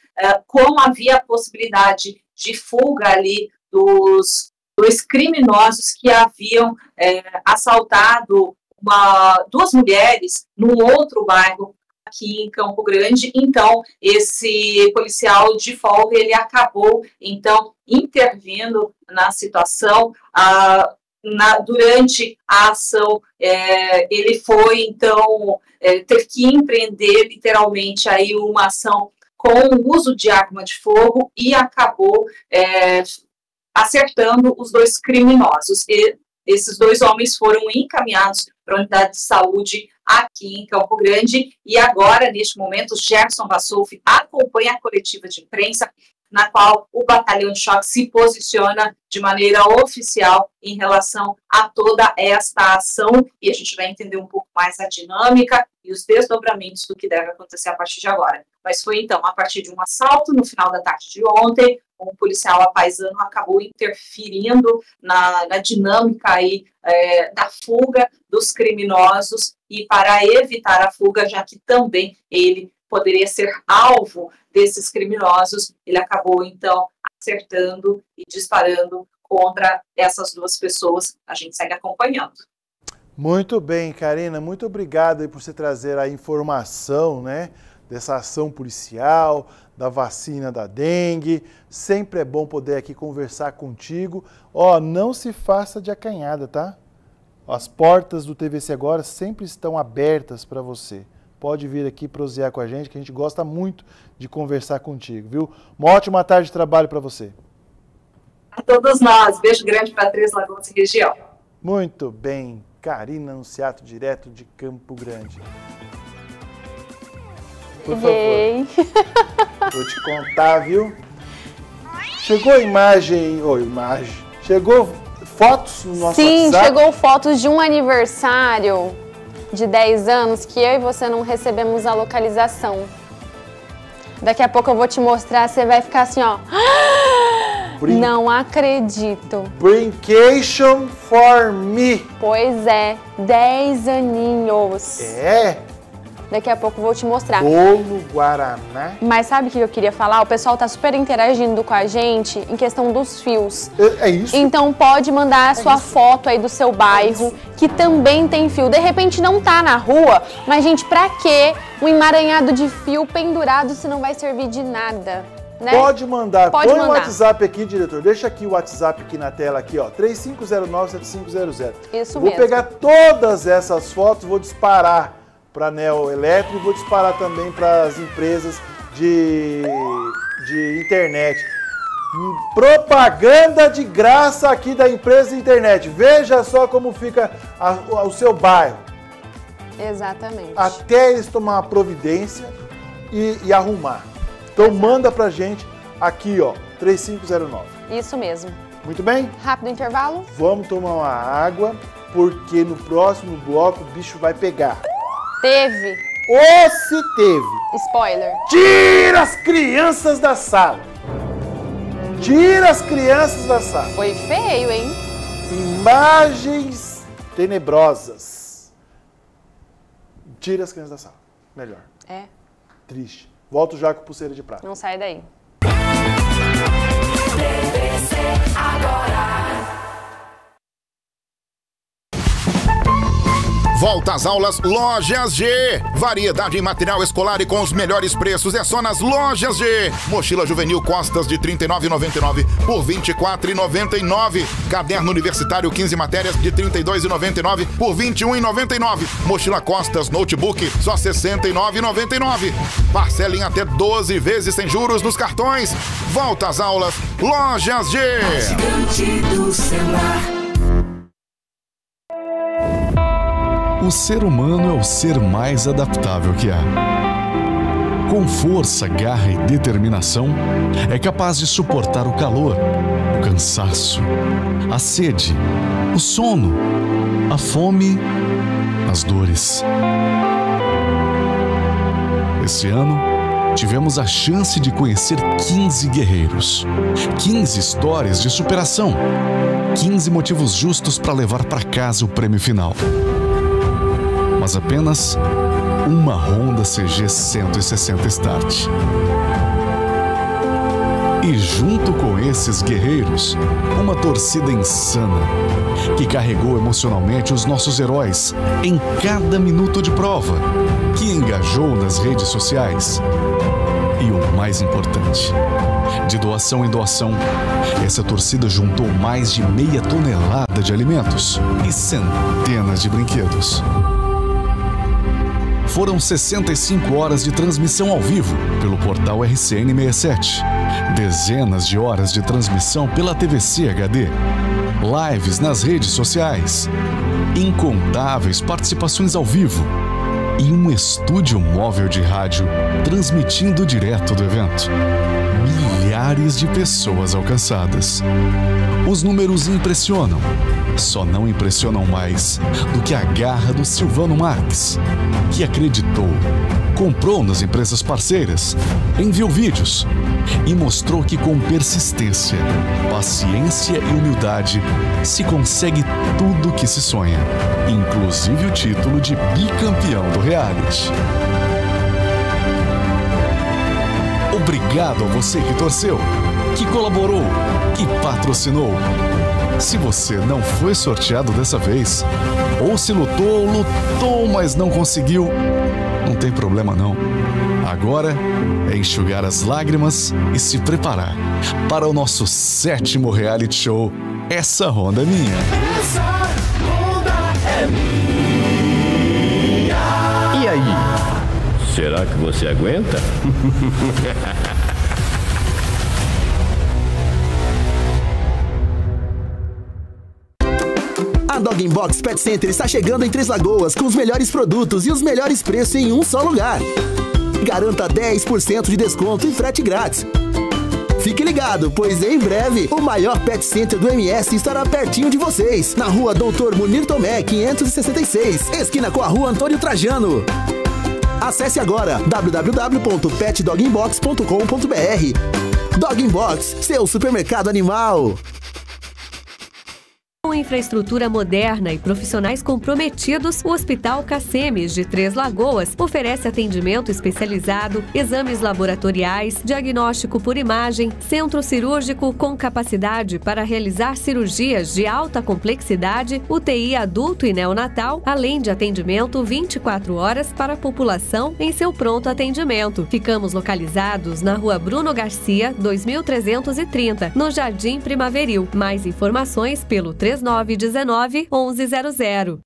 como havia a possibilidade de fuga ali dos criminosos que haviam assaltado duas mulheres num outro bairro aqui em Campo Grande. Então, esse policial de folga, ele acabou, então, intervindo na situação. Durante a ação, ele foi, então, ter que empreender, literalmente, aí uma ação com o uso de arma de fogo e acabou acertando os 2 criminosos. E esses 2 homens foram encaminhados para a unidade de saúde aqui em Campo Grande. E agora, neste momento, Gerson Vassoufo acompanha a coletiva de imprensa, na qual o batalhão de choque se posiciona de maneira oficial em relação a toda esta ação. E a gente vai entender um pouco mais a dinâmica e os desdobramentos do que deve acontecer a partir de agora. Mas foi, então, a partir de um assalto no final da tarde de ontem, um policial apaisano acabou interferindo na dinâmica aí, da fuga dos criminosos, e para evitar a fuga, já que também ele poderia ser alvo desses criminosos, ele acabou, então, acertando e disparando contra essas 2 pessoas. A gente segue acompanhando. Muito bem, Karina, muito obrigado aí por você trazer a informação, né, dessa ação policial, da vacina da dengue. Sempre é bom poder aqui conversar contigo. Ó, não se faça de acanhada, tá? As portas do TVC Agora sempre estão abertas para você. Pode vir aqui prosear com a gente, que a gente gosta muito de conversar contigo, viu? Uma ótima tarde de trabalho para você. A todos nós. Beijo grande para Três Lagoas e região. Muito bem. Karina Anunciato, direto de Campo Grande. Por favor. Vou te contar, viu? Chegou imagem... Ou imagem... Chegou fotos no nosso WhatsApp? Sim, chegou fotos de um aniversário de 10 anos que eu e você não recebemos a localização. Daqui a pouco eu vou te mostrar, você vai ficar assim, ó. Brin... Não acredito. Brincation for me. Pois é, 10 aninhos. É? Daqui a pouco eu vou te mostrar. Bolo Guaraná. Mas sabe o que eu queria falar? O pessoal tá super interagindo com a gente em questão dos fios. É isso? Então pode mandar a sua foto aí do seu bairro, que também tem fio. De repente não tá na rua, mas gente, pra que um emaranhado de fio pendurado se não vai servir de nada? Né? Pode mandar. Põe o WhatsApp aqui, diretor. Deixa aqui o WhatsApp aqui na tela, aqui, ó. 3509-7500. Isso mesmo. Vou pegar todas essas fotos, vou disparar para anel elétrico e vou disparar também para as empresas de internet. Propaganda de graça aqui da empresa de internet. Veja só como fica o seu bairro. Exatamente. Até eles tomar a providência e arrumar. Então manda pra gente aqui, ó, 3509. Isso mesmo. Muito bem? Rápido intervalo. Vamos tomar uma água, porque no próximo bloco o bicho vai pegar. Teve. Ou se teve. Spoiler. Tira as crianças da sala. Tira as crianças da sala. Foi feio, hein? Imagens tenebrosas. Tira as crianças da sala. Melhor. É. Triste. Volto já com pulseira de prata. Não sai daí. TVC agora. Volta às aulas Lojas G. Variedade em material escolar e com os melhores preços é só nas Lojas G. Mochila juvenil Costas de R$ 39,99 por R$ 24,99. Caderno universitário 15 matérias de R$ 32,99 por R$ 21,99. Mochila Costas Notebook só R$ 69,99. Parcela em até 12 vezes sem juros nos cartões. Volta às aulas Lojas G. O ser humano é o ser mais adaptável que há. Com força, garra e determinação, é capaz de suportar o calor, o cansaço, a sede, o sono, a fome, as dores. Esse ano, tivemos a chance de conhecer 15 guerreiros, 15 histórias de superação, 15 motivos justos para levar para casa o prêmio final. Mas apenas uma Honda CG 160 Start. E junto com esses guerreiros, uma torcida insana, que carregou emocionalmente os nossos heróis em cada minuto de prova, que engajou nas redes sociais. E o mais importante, de doação em doação, essa torcida juntou mais de meia tonelada de alimentos e centenas de brinquedos. Foram 65 horas de transmissão ao vivo pelo portal RCN67, dezenas de horas de transmissão pela TVC HD, lives nas redes sociais, incontáveis participações ao vivo e um estúdio móvel de rádio transmitindo direto do evento. Milhares de pessoas alcançadas. Os números impressionam. Só não impressionam mais do que a garra do Silvano Marques, que acreditou, comprou nas empresas parceiras, enviou vídeos e mostrou que com persistência, paciência e humildade se consegue tudo o que se sonha, inclusive o título de bicampeão do reality. Obrigado a você que torceu, que colaborou, que patrocinou. Se você não foi sorteado dessa vez, ou se lutou, mas não conseguiu, não tem problema não. Agora é enxugar as lágrimas e se preparar para o nosso 7º reality show, Essa Ronda é Minha. Essa Ronda é minha. E aí? Será que você aguenta? Dog in Box Pet Center está chegando em Três Lagoas com os melhores produtos e os melhores preços em um só lugar. Garanta 10% de desconto e frete grátis. Fique ligado, pois em breve o maior Pet Center do MS estará pertinho de vocês, na rua Doutor Munir Tomé, 566, esquina com a rua Antônio Trajano. Acesse agora www.petdoginbox.com.br. Dog in Box, seu supermercado animal. Com infraestrutura moderna e profissionais comprometidos, o Hospital Cacemes de Três Lagoas oferece atendimento especializado, exames laboratoriais, diagnóstico por imagem, centro cirúrgico com capacidade para realizar cirurgias de alta complexidade, UTI adulto e neonatal, além de atendimento 24 horas para a população em seu pronto atendimento. Ficamos localizados na Rua Bruno Garcia, 2330, no Jardim Primaveril. Mais informações pelo 3919-1100.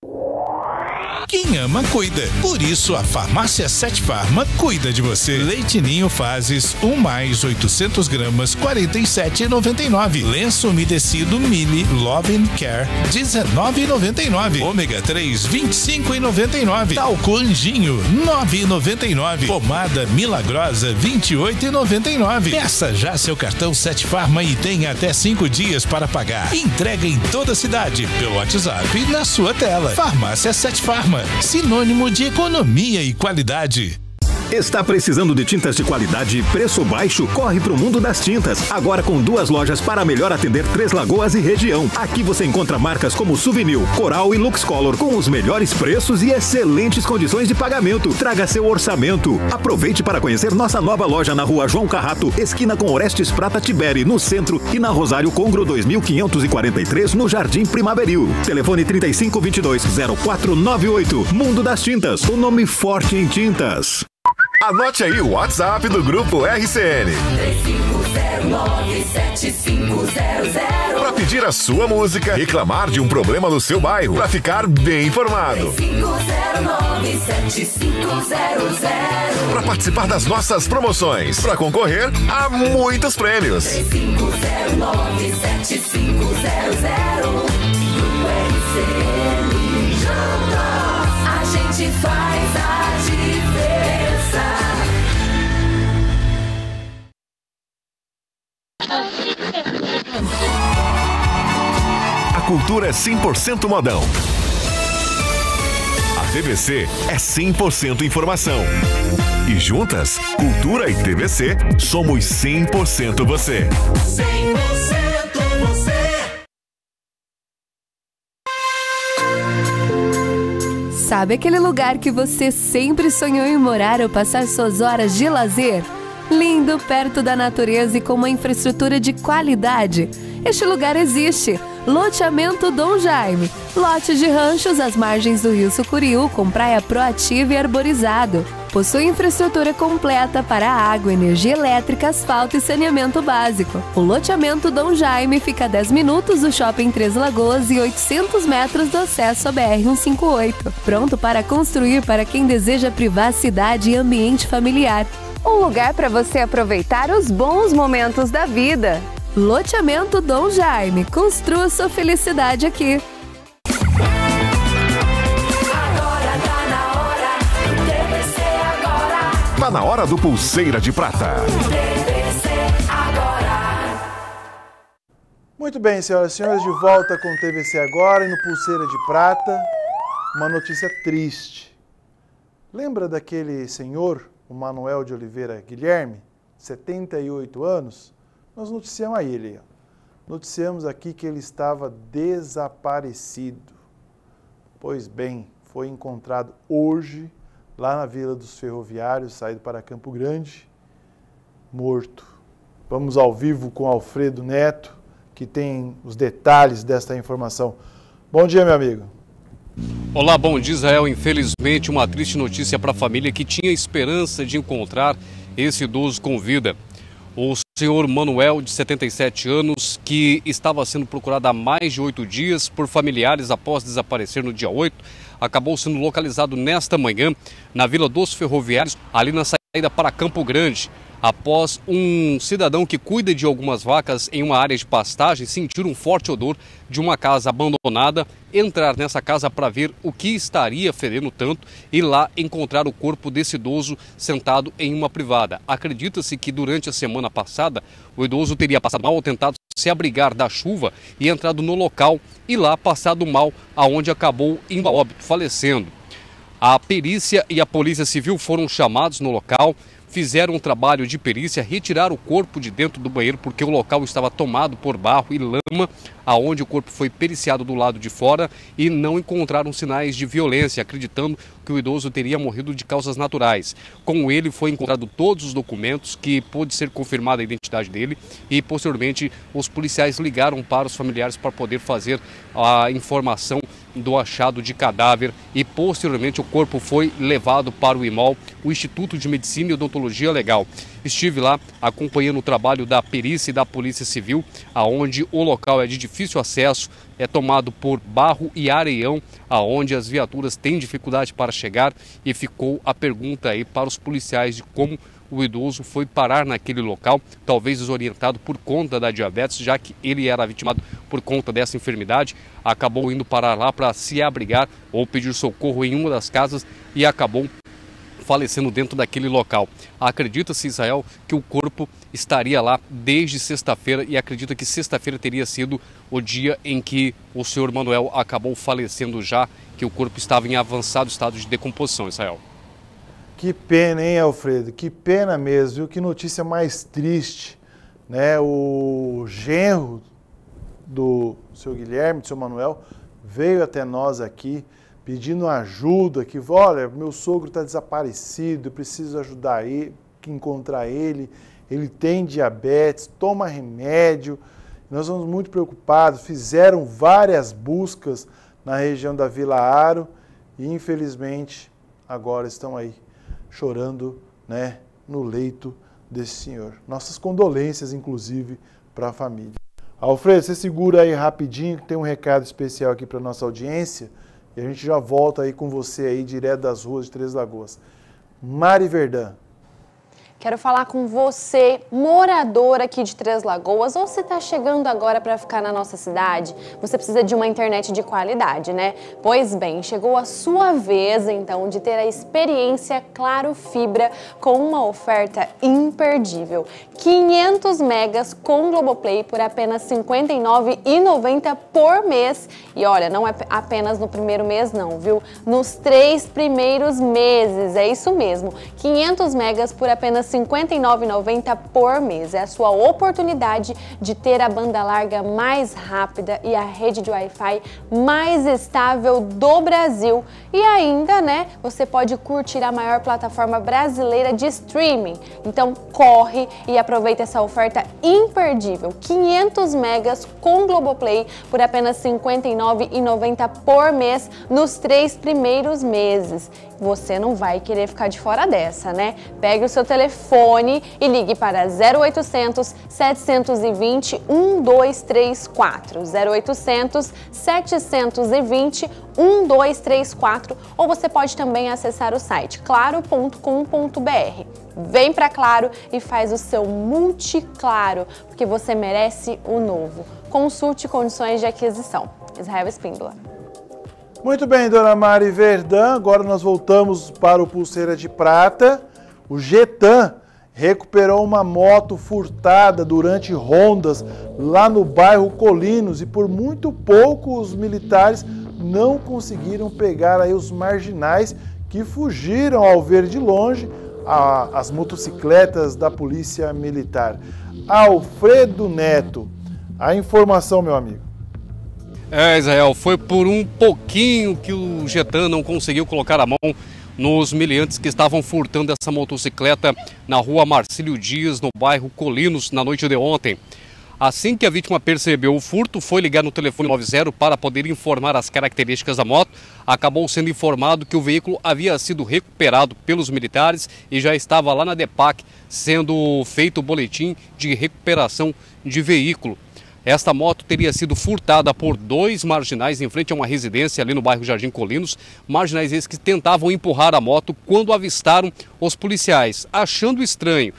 Quem ama, cuida. Por isso, a farmácia Sete Farma cuida de você. Leite Ninho Fases, 1+, 800 gramas, R$47,99. Lenço umedecido Mini Love and Care, R$19,99. Ômega 3, R$25,99. Talco Anjinho, R$9,99. Pomada Milagrosa, R$28,99. Peça já seu cartão Sete Farma e tenha até 5 dias para pagar. Entrega em toda a cidade, pelo WhatsApp, na sua tela. Farmácia Sete Farma, sinônimo de economia e qualidade. Está precisando de tintas de qualidade e preço baixo? Corre para o Mundo das Tintas. Agora com 2 lojas para melhor atender Três Lagoas e região. Aqui você encontra marcas como Suvinil, Coral e Luxcolor com os melhores preços e excelentes condições de pagamento. Traga seu orçamento. Aproveite para conhecer nossa nova loja na Rua João Carrato, esquina com Orestes Prata Tiberi, no centro, e na Rosário Congro 2543, no Jardim Primaveril. Telefone 3522-0498. Mundo das Tintas, o nome forte em tintas. Anote aí o WhatsApp do Grupo RCN. 3509-7500. Para pedir a sua música, reclamar de um problema no seu bairro, para ficar bem informado. 3509-7500. Para participar das nossas promoções, para concorrer a muitos prêmios. 3509-7500. Grupo RCN Jantar, a gente faz a diferença. A cultura é 100% modão. A TVC é 100% informação. E juntas, cultura e TVC, somos 100% você. 100% você. Sabe aquele lugar que você sempre sonhou em morar ou passar suas horas de lazer? Lindo, perto da natureza e com uma infraestrutura de qualidade. Este lugar existe. Loteamento Dom Jaime. Lote de ranchos às margens do Rio Sucuriú, com praia proativa e arborizado. Possui infraestrutura completa para água, energia elétrica, asfalto e saneamento básico. O loteamento Dom Jaime fica a 10 minutos do Shopping Três Lagoas e 800 metros do acesso à BR-158. Pronto para construir para quem deseja privacidade e ambiente familiar. Um lugar para você aproveitar os bons momentos da vida. Loteamento Dom Jaime. Construa sua felicidade aqui. Tá na hora do Pulseira de Prata. Muito bem, senhoras e senhores, de volta com o TVC Agora e no Pulseira de Prata. Uma notícia triste. Lembra daquele senhor, o Manuel de Oliveira Guilherme, 78 anos? Nós noticiamos a ele. Noticiamos aqui que ele estava desaparecido. Pois bem, foi encontrado hoje, lá na Vila dos Ferroviários, saído para Campo Grande, morto. Vamos ao vivo com Alfredo Neto, que tem os detalhes desta informação. Bom dia, meu amigo. Olá, bom dia, Israel. Infelizmente, uma triste notícia para a família que tinha esperança de encontrar esse idoso com vida. O senhor Manuel, de 77 anos, que estava sendo procurado há mais de 8 dias por familiares após desaparecer no dia 8, acabou sendo localizado nesta manhã na Vila dos Ferroviários, ali na saída para Campo Grande, após um cidadão que cuida de algumas vacas em uma área de pastagem sentir um forte odor de uma casa abandonada, entrar nessa casa para ver o que estaria fedendo tanto e lá encontrar o corpo desse idoso sentado em uma privada. Acredita-se que durante a semana passada o idoso teria passado mal ou tentado se abrigar da chuva e entrado no local e lá passado mal, aonde acabou indo a óbito, falecendo. A perícia e a Polícia Civil foram chamados no local, fizeram um trabalho de perícia, retiraram o corpo de dentro do banheiro porque o local estava tomado por barro e lama, aonde o corpo foi periciado do lado de fora e não encontraram sinais de violência, acreditando que o idoso teria morrido de causas naturais. Com ele foi encontrado todos os documentos que pôde ser confirmada a identidade dele e posteriormente os policiais ligaram para os familiares para poder fazer a informação do achado de cadáver e posteriormente o corpo foi levado para o IMOL, o Instituto de Medicina e Odontologia Legal. Estive lá acompanhando o trabalho da perícia e da Polícia Civil, aonde o local é de difícil acesso, é tomado por barro e areião, aonde as viaturas têm dificuldade para chegar e ficou a pergunta aí para os policiais de como o idoso foi parar naquele local, talvez desorientado por conta da diabetes, já que ele era vitimado por conta dessa enfermidade, acabou indo parar lá para se abrigar ou pedir socorro em uma das casas e acabou falecendo dentro daquele local. Acredita-se, Israel, que o corpo estaria lá desde sexta-feira e acredita que sexta-feira teria sido o dia em que o senhor Manuel acabou falecendo já, que o corpo estava em avançado estado de decomposição, Israel. Que pena, hein, Alfredo? Que pena mesmo, viu? Que notícia mais triste, né? O genro do seu Guilherme, do seu Manuel, veio até nós aqui pedindo ajuda, que olha, meu sogro está desaparecido, preciso ajudar ele, encontrar ele tem diabetes, toma remédio, nós estamos muito preocupados, fizeram várias buscas na região da Vila Aro e infelizmente agora estão aí chorando, né, no leito desse senhor. Nossas condolências, inclusive, para a família. Alfredo, você segura aí rapidinho, que tem um recado especial aqui para nossa audiência. E a gente já volta aí com você aí, direto das ruas de Três Lagoas. Mari Verdão. Quero falar com você, morador aqui de Três Lagoas, ou você está chegando agora para ficar na nossa cidade, você precisa de uma internet de qualidade, né? Pois bem, chegou a sua vez, então, de ter a experiência Claro Fibra com uma oferta imperdível. 500 megas com Globoplay por apenas R$ 59,90 por mês. E olha, não é apenas no primeiro mês não, viu? Nos 3 primeiros meses, é isso mesmo. 500 megas por apenas R$ 59,90 por mês. É a sua oportunidade de ter a banda larga mais rápida e a rede de Wi-Fi mais estável do Brasil. E ainda, né, você pode curtir a maior plataforma brasileira de streaming. Então corre e aproveita essa oferta imperdível. 500 megas com Globoplay por apenas R$ 59,90 por mês nos 3 primeiros meses. Você não vai querer ficar de fora dessa, né? Pegue o seu telefone e ligue para 0800 720 1234, 0800 720 1234, ou você pode também acessar o site claro.com.br. Vem pra Claro e faz o seu multiclaro, porque você merece o novo. Consulte condições de aquisição. Israel Espíndola. Muito bem, dona Mari Verdão, agora nós voltamos para o Pulseira de Prata. O Getan recuperou uma moto furtada durante rondas lá no bairro Colinos e por muito pouco os militares não conseguiram pegar aí os marginais que fugiram ao ver de longe as motocicletas da Polícia Militar. Alfredo Neto, a informação, meu amigo. É, Israel, foi por um pouquinho que o Getan não conseguiu colocar a mão nos meliantes que estavam furtando essa motocicleta na rua Marcílio Dias, no bairro Colinos, na noite de ontem. Assim que a vítima percebeu o furto, foi ligar no telefone 90 para poder informar as características da moto. Acabou sendo informado que o veículo havia sido recuperado pelos militares e já estava lá na DEPAC, sendo feito o boletim de recuperação de veículo. Esta moto teria sido furtada por 2 marginais em frente a uma residência ali no bairro Jardim Colinos. Marginais esses que tentavam empurrar a moto quando avistaram os policiais. Achando estranho,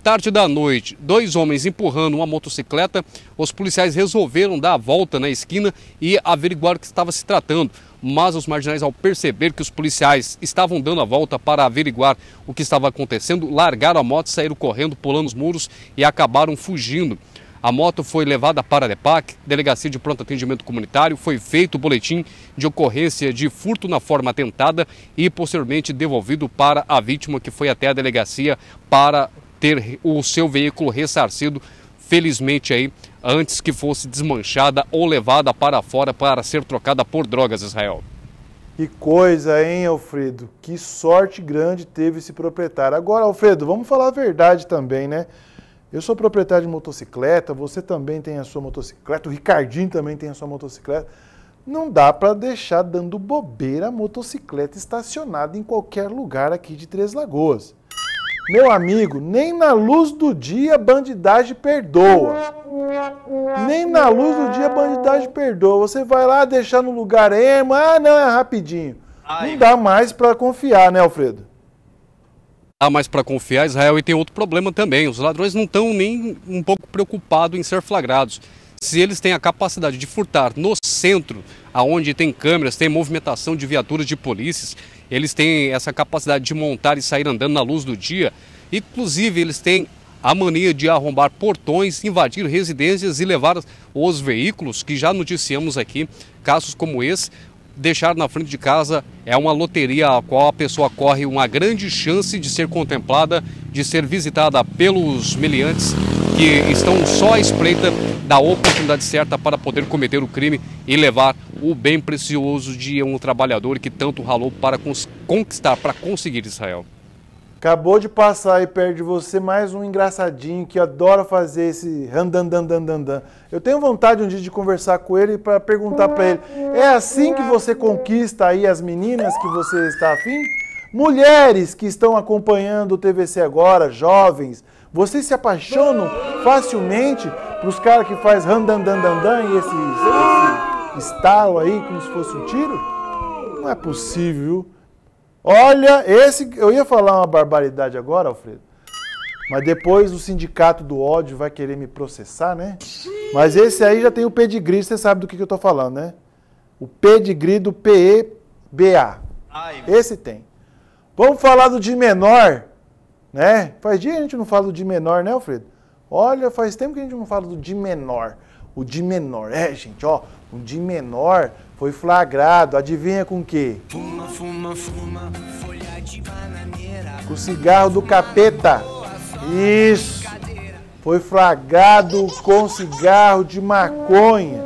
tarde da noite, 2 homens empurrando uma motocicleta, os policiais resolveram dar a volta na esquina e averiguar o que estava se tratando. Mas os marginais, ao perceber que os policiais estavam dando a volta para averiguar o que estava acontecendo, largaram a moto, saíram correndo, pulando os muros e acabaram fugindo. A A moto foi levada para a DEPAC, Delegacia de Pronto Atendimento Comunitário, foi feito o boletim de ocorrência de furto na forma tentada e posteriormente devolvido para a vítima, que foi até a delegacia para ter o seu veículo ressarcido, felizmente aí, antes que fosse desmanchada ou levada para fora para ser trocada por drogas, Israel. Que coisa, hein, Alfredo? Que sorte grande teve esse proprietário. Agora, Alfredo, vamos falar a verdade também, né? Eu sou proprietário de motocicleta, você também tem a sua motocicleta, o Ricardinho também tem a sua motocicleta. Não dá para deixar dando bobeira a motocicleta estacionada em qualquer lugar aqui de Três Lagoas. Meu amigo, nem na luz do dia a bandidagem perdoa. Nem na luz do dia a bandidagem perdoa. Você vai lá deixar no lugar ermo, ah não, é rapidinho. Ai. Não dá mais para confiar, né, Alfredo? Não dá mais para confiar, Israel, e tem outro problema também. Os ladrões não estão nem um pouco preocupados em ser flagrados. Se eles têm a capacidade de furtar no centro, onde tem câmeras, tem movimentação de viaturas de polícias, eles têm essa capacidade de montar e sair andando na luz do dia. Inclusive, eles têm a mania de arrombar portões, invadir residências e levar os veículos, que já noticiamos aqui, casos como esse. Deixar na frente de casa é uma loteria a qual a pessoa corre uma grande chance de ser contemplada, de ser visitada pelos meliantes que estão só à espreita da oportunidade certa para poder cometer o crime e levar o bem precioso de um trabalhador que tanto ralou para conquistar, para conseguir, Israel. Acabou de passar aí perto de você mais um engraçadinho que adora fazer esse randandandandandan. Eu tenho vontade um dia de conversar com ele para perguntar para ele, é assim que você conquista aí as meninas que você está afim? Mulheres que estão acompanhando o TVC agora, jovens, vocês se apaixonam facilmente para os caras que faz randandandandan e esse estalo aí como se fosse um tiro? Não é possível, viu? Olha, eu ia falar uma barbaridade agora, Alfredo, mas depois o sindicato do ódio vai querer me processar, né? Mas esse aí já tem o pedigree, você sabe do que eu tô falando, né? O pedigree do PEBA. Esse tem. Vamos falar do de menor, né? Faz dia que a gente não fala do de menor, né, Alfredo? Olha, faz tempo que a gente não fala do de menor. O de menor, gente, ó, o de menor foi flagrado, adivinha com o quê? Fuma, fuma, fuma, folha de bananeira. Com o cigarro do capeta. Isso. Foi flagrado com cigarro de maconha.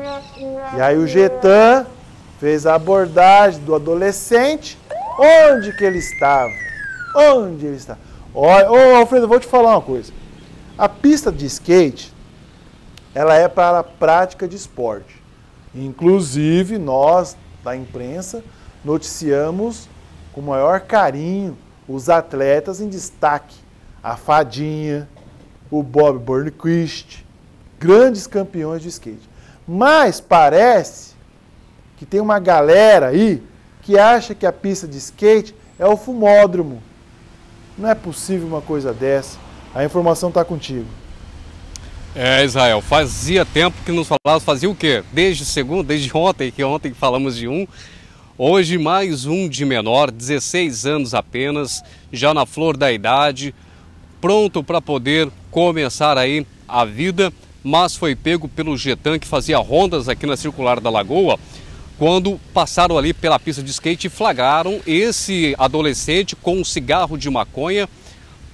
E aí o GETRAN fez a abordagem do adolescente. Onde que ele estava? Onde ele estava? Olha, ô Alfredo, eu vou te falar uma coisa. A pista de skate, ela é para a prática de esporte. Inclusive, nós, da imprensa, noticiamos com o maior carinho os atletas em destaque. A Fadinha, o Bob Burnquist, grandes campeões de skate. Mas parece que tem uma galera aí que acha que a pista de skate é o fumódromo. Não é possível uma coisa dessa. A informação está contigo. É, Israel, fazia tempo que nos falávamos, fazia o quê? Desde ontem, que falamos de um. Hoje mais um de menor, 16 anos apenas, já na flor da idade, pronto para poder começar aí a vida, mas foi pego pelo GETRAN, que fazia rondas aqui na circular da Lagoa, quando passaram ali pela pista de skate e flagraram esse adolescente com um cigarro de maconha,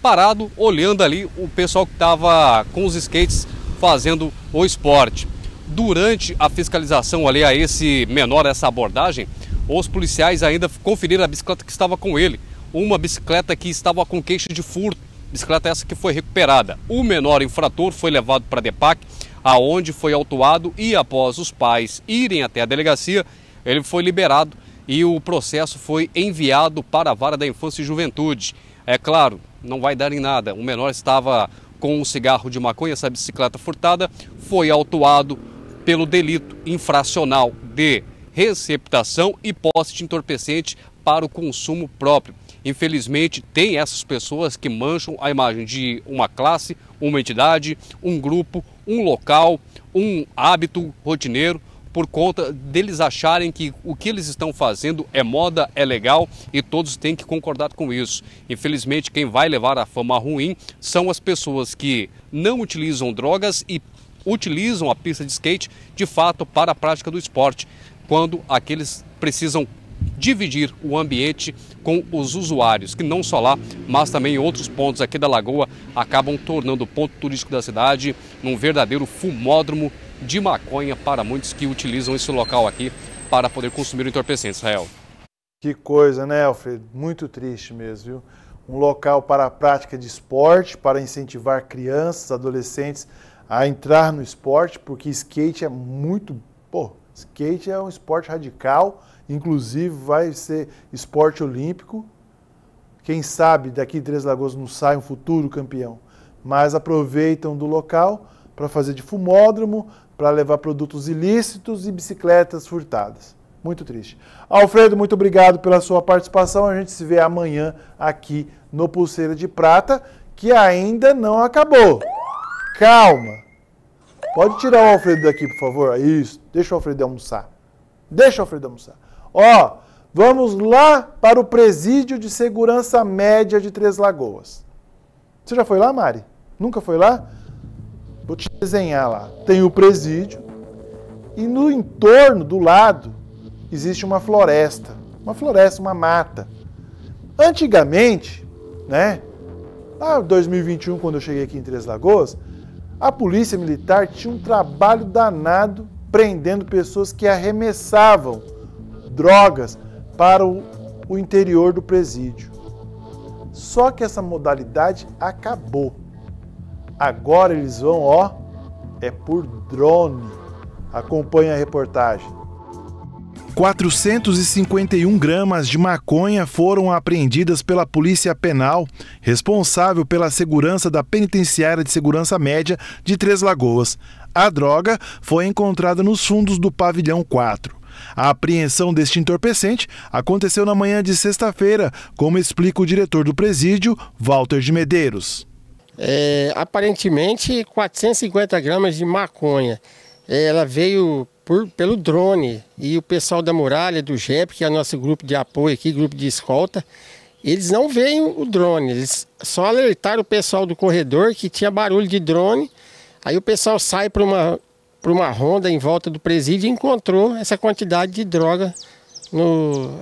parado, olhando ali o pessoal que estava com os skates fazendo o esporte. Durante a fiscalização ali a esse menor, essa abordagem, os policiais ainda conferiram a bicicleta que estava com ele. Uma bicicleta que estava com queixa de furto, bicicleta essa que foi recuperada. O menor infrator foi levado para a DEPAC, aonde foi autuado e após os pais irem até a delegacia, ele foi liberado e o processo foi enviado para a vara da infância e juventude. É claro, não vai dar em nada. O menor estava com um cigarro de maconha, essa bicicleta furtada, foi autuado pelo delito infracional de receptação e posse de entorpecente para o consumo próprio. Infelizmente, tem essas pessoas que mancham a imagem de uma classe, uma entidade, um grupo, um local, um hábito rotineiro, por conta deles acharem que o que eles estão fazendo é moda, é legal e todos têm que concordar com isso. Infelizmente, quem vai levar a fama ruim são as pessoas que não utilizam drogas e utilizam a pista de skate de fato para a prática do esporte, quando aqueles precisam dividir o ambiente com os usuários, que não só lá, mas também em outros pontos aqui da Lagoa, acabam tornando o ponto turístico da cidade um verdadeiro fumódromo de maconha para muitos que utilizam esse local aqui para poder consumir o entorpecente. Israel. Que coisa, né, Alfredo? Muito triste mesmo, viu? Um local para a prática de esporte, para incentivar crianças, adolescentes a entrar no esporte, porque skate é muito... Pô, skate é um esporte radical, inclusive vai ser esporte olímpico. Quem sabe daqui Três Lagoas não sai um futuro campeão, mas aproveitam do local para fazer de fumódromo, para levar produtos ilícitos e bicicletas furtadas. Muito triste. Alfredo, muito obrigado pela sua participação. A gente se vê amanhã aqui no Pulseira de Prata, que ainda não acabou. Calma. Pode tirar o Alfredo daqui, por favor. Isso. Deixa o Alfredo almoçar. Deixa o Alfredo almoçar. Ó, vamos lá para o Presídio de Segurança Média de Três Lagoas. Você já foi lá, Mari? Nunca foi lá? Vou te desenhar lá. Tem o presídio e no entorno, do lado, existe uma floresta. Uma floresta, uma mata. Antigamente, né, lá em 2021, quando eu cheguei aqui em Três Lagoas, a polícia militar tinha um trabalho danado prendendo pessoas que arremessavam drogas para o interior do presídio. Só que essa modalidade acabou. Agora eles vão, ó, é por drone. Acompanhe a reportagem. 451 gramas de maconha foram apreendidas pela Polícia Penal, responsável pela segurança da Penitenciária de Segurança Média de Três Lagoas. A droga foi encontrada nos fundos do pavilhão 4. A apreensão deste entorpecente aconteceu na manhã de sexta-feira, como explica o diretor do presídio, Walter de Medeiros. Aparentemente 450 gramas de maconha. Ela veio pelo drone e o pessoal da Muralha, do JEP, que é nosso grupo de apoio aqui, grupo de escolta, eles não veem o drone, eles só alertaram o pessoal do corredor que tinha barulho de drone, aí o pessoal sai para uma ronda em volta do presídio e encontrou essa quantidade de droga,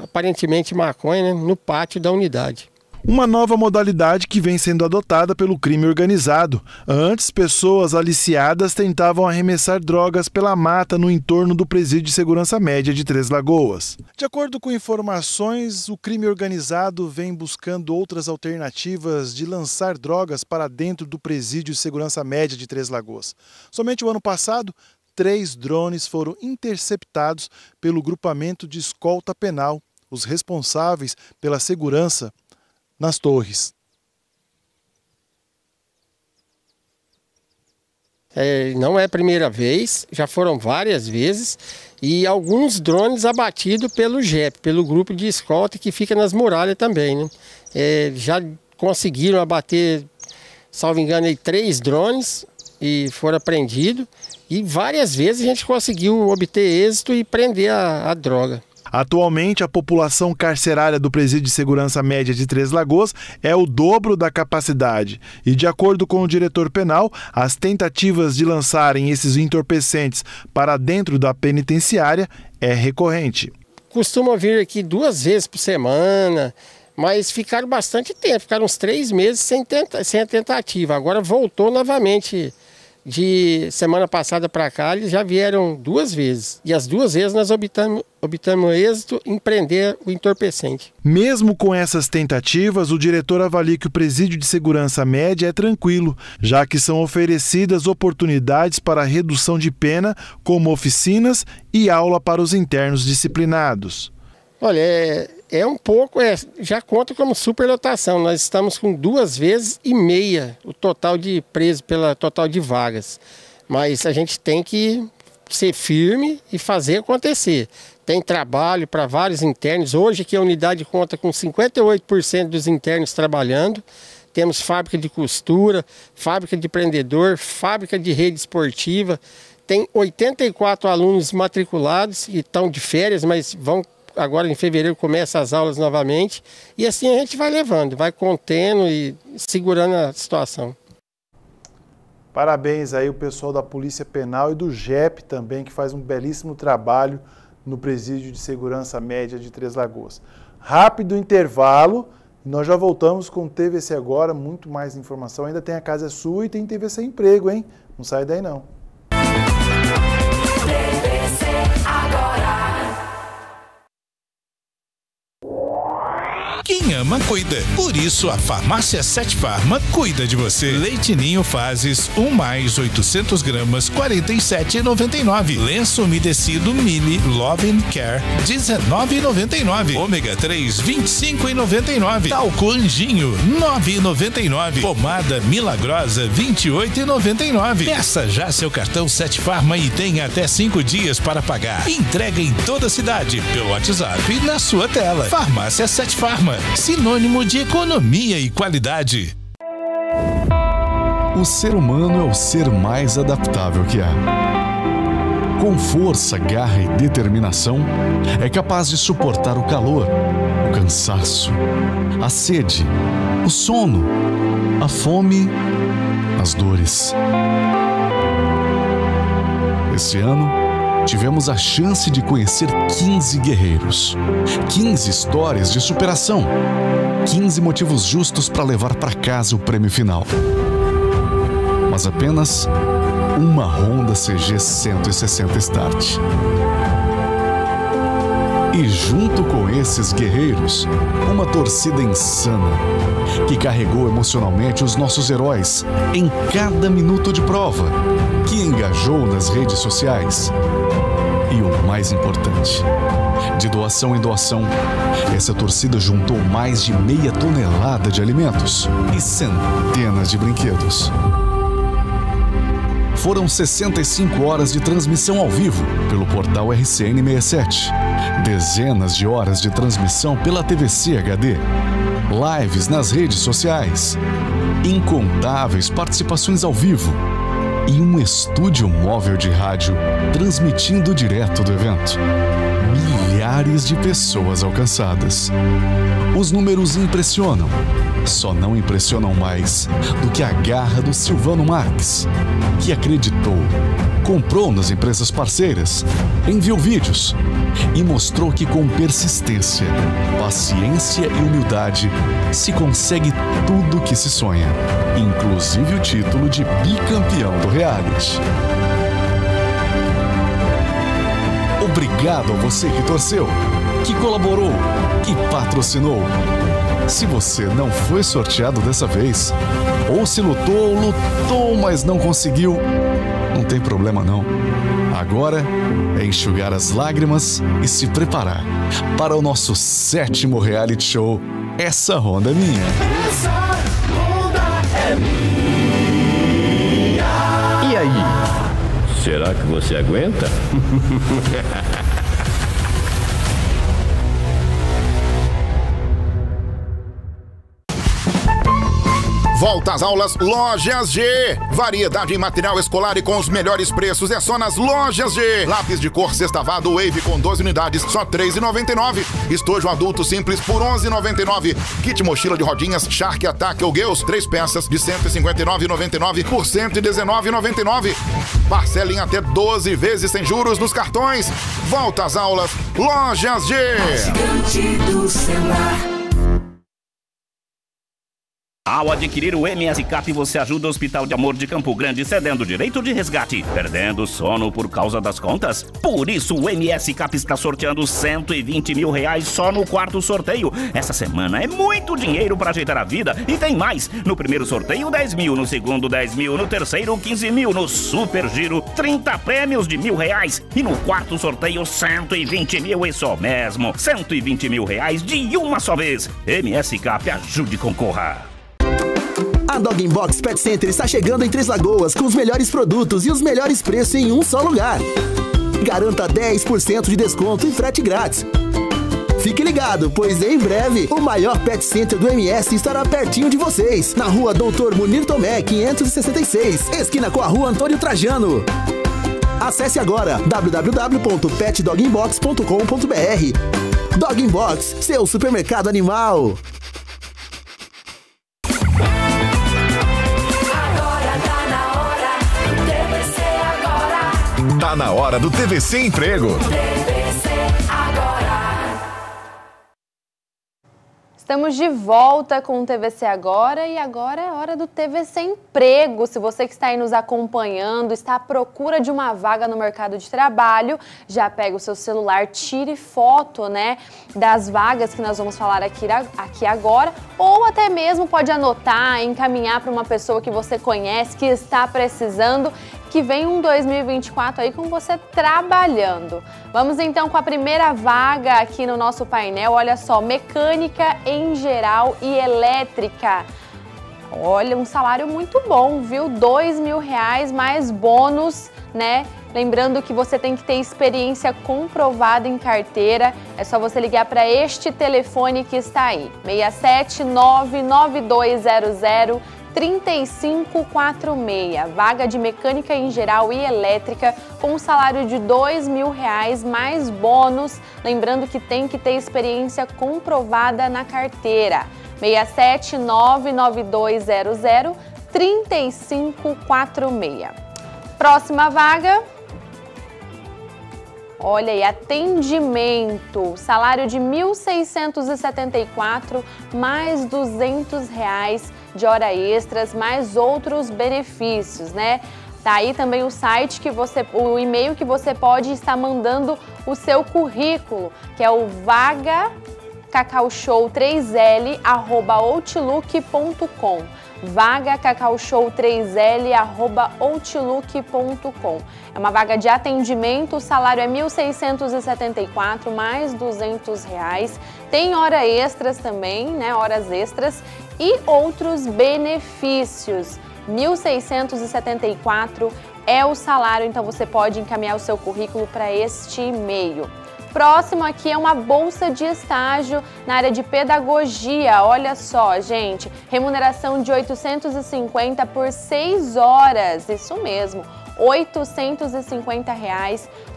aparentemente maconha, né, no pátio da unidade. Uma nova modalidade que vem sendo adotada pelo crime organizado. Antes, pessoas aliciadas tentavam arremessar drogas pela mata no entorno do Presídio de Segurança Média de Três Lagoas. De acordo com informações, o crime organizado vem buscando outras alternativas de lançar drogas para dentro do Presídio de Segurança Média de Três Lagoas. Somente o ano passado, 3 drones foram interceptados pelo grupamento de escolta penal, os responsáveis pela segurança nas torres. Não é a primeira vez, já foram várias vezes, e alguns drones abatidos pelo JEP, pelo grupo de escolta que fica nas muralhas também, né? Já conseguiram abater, salvo engano, 3 drones e foram apreendidos, e várias vezes a gente conseguiu obter êxito e prender a droga. Atualmente, a população carcerária do Presídio de Segurança Média de Três Lagoas é o dobro da capacidade. E, de acordo com o diretor penal, as tentativas de lançarem esses entorpecentes para dentro da penitenciária é recorrente. Costumam vir aqui 2 vezes por semana, mas ficaram bastante tempo, ficaram uns 3 meses sem a tentativa. Agora voltou novamente. De semana passada para cá, eles já vieram 2 vezes. E as 2 vezes nós obtemos êxito em prender o entorpecente. Mesmo com essas tentativas, o diretor avalia que o presídio de segurança média é tranquilo, já que são oferecidas oportunidades para redução de pena, como oficinas e aula para os internos disciplinados. Olha, já conta como superlotação. Nós estamos com 2,5 vezes o total de presos pela total de vagas. Mas a gente tem que ser firme e fazer acontecer. Tem trabalho para vários internos. Hoje aqui a unidade conta com 58% dos internos trabalhando. Temos fábrica de costura, fábrica de prendedor, fábrica de rede esportiva. Tem 84 alunos matriculados que estão de férias, mas vão... Agora em fevereiro começa as aulas novamente e assim a gente vai levando, vai contendo e segurando a situação. Parabéns aí o pessoal da Polícia Penal e do JEP também, que faz um belíssimo trabalho no Presídio de Segurança Média de Três Lagoas. Rápido intervalo, nós já voltamos com o TVC Agora, muito mais informação. Ainda tem A Casa é Sua e tem TVC Emprego, hein? Não sai daí não. TVC Agora. Quem ama, cuida. Por isso, a farmácia Sete Farma cuida de você. Leite Ninho Fases, 1+, 800 gramas, R$ 47,99. Lenço umedecido Mini Love and Care, R$ 19,99. Ômega 3, R$ 25,99. Talco Anjinho, R$ 9,99. Pomada Milagrosa, R$ 28,99. Peça já seu cartão Sete Farma e tenha até 5 dias para pagar. Entrega em toda a cidade, pelo WhatsApp e na sua tela. Farmácia Sete Farma, sinônimo de economia e qualidade. O ser humano é o ser mais adaptável que há. Com força, garra e determinação, é capaz de suportar o calor, o cansaço, a sede, o sono, a fome, as dores. Esse ano, tivemos a chance de conhecer 15 guerreiros, 15 histórias de superação, 15 motivos justos para levar para casa o prêmio final. Mas apenas uma Honda CG 160 Start. E junto com esses guerreiros, uma torcida insana, que carregou emocionalmente os nossos heróis em cada minuto de prova, que engajou nas redes sociais. E o mais importante, de doação em doação, essa torcida juntou mais de meia tonelada de alimentos e centenas de brinquedos. Foram 65 horas de transmissão ao vivo pelo portal RCN67, dezenas de horas de transmissão pela TVC HD, lives nas redes sociais, incontáveis participações ao vivo e um estúdio móvel de rádio transmitindo direto do evento. Milhares de pessoas alcançadas. Os números impressionam. Só não impressionam mais do que a garra do Silvano Marques, que acreditou, comprou nas empresas parceiras, enviou vídeos e mostrou que com persistência, paciência e humildade se consegue tudo o que se sonha, inclusive o título de bicampeão do reality. Obrigado a você que torceu, que colaborou, que patrocinou. Se você não foi sorteado dessa vez, ou se lutou, mas não conseguiu, não tem problema não. Agora é enxugar as lágrimas e se preparar para o nosso 7º reality show, Essa Ronda é Minha. Essa Ronda é minha. E aí? Será que você aguenta? Volta às aulas, Lojas G. Variedade em material escolar e com os melhores preços é só nas Lojas G. Lápis de cor sextavado Wave com 12 unidades, só R$ 3,99. Estojo adulto simples por R$ 11,99. Kit mochila de rodinhas Shark Attack ou Gels, 3 peças de R$ 159,99 por R$ 119,99. Parcela em até 12 vezes sem juros nos cartões. Volta às aulas, Lojas G. Ao adquirir o MSCAP, você ajuda o Hospital de Amor de Campo Grande cedendo o direito de resgate. Perdendo o sono por causa das contas? Por isso, o MSCAP está sorteando R$ 120 mil só no 4º sorteio. Essa semana é muito dinheiro para ajeitar a vida. E tem mais! No primeiro sorteio, 10 mil. No segundo, 10 mil. No terceiro, 15 mil. No super giro, 30 prêmios de R$ 1.000. E no 4º sorteio, 120 mil. Isso mesmo, R$ 120 mil de uma só vez. MSCAP, ajude e concorra. A Dog in Box Pet Center está chegando em Três Lagoas com os melhores produtos e os melhores preços em um só lugar. Garanta 10% de desconto e frete grátis. Fique ligado, pois em breve o maior Pet Center do MS estará pertinho de vocês, na rua Dr. Munir Tomé, 566, esquina com a rua Antônio Trajano. Acesse agora www.petdoginbox.com.br. Dog in Box, seu supermercado animal. Agora tá na hora. Tá na hora do TVC Emprego. TVC Agora. Estamos de volta com o TVC Agora e agora é hora do TVC Emprego. Se você que está aí nos acompanhando, está à procura de uma vaga no mercado de trabalho, já pega o seu celular, tire foto, né, das vagas que nós vamos falar aqui agora, ou até mesmo pode anotar, encaminhar para uma pessoa que você conhece, que está precisando. Que vem um 2024 aí com você trabalhando. Vamos então com a primeira vaga aqui no nosso painel. Olha só, mecânica em geral e elétrica. Olha, um salário muito bom, viu? R$ 2.000 mais bônus, né? Lembrando que você tem que ter experiência comprovada em carteira. É só você ligar para este telefone que está aí. 6799200 3546, vaga de mecânica em geral e elétrica com um salário de R$ 2.000 mais bônus, lembrando que tem que ter experiência comprovada na carteira. 6799200 3546. Próxima vaga, olha aí, atendimento, salário de R$ 1.674 mais R$ 200 de hora extras, mais outros benefícios, né? Tá aí também o site que você, o e-mail que você pode estar mandando o seu currículo, que é o vagacacauchow3l@outlook.com. vagacacauchow3l@outlook.com. É uma vaga de atendimento, o salário é R$ 1.674 mais R$ 200. Tem hora extras também, né? Horas extras e outros benefícios. R$ 1.674 é o salário, então você pode encaminhar o seu currículo para este e-mail. Próximo aqui é uma bolsa de estágio na área de pedagogia. Olha só, gente, remuneração de 850 por 6 horas, isso mesmo, R$ 850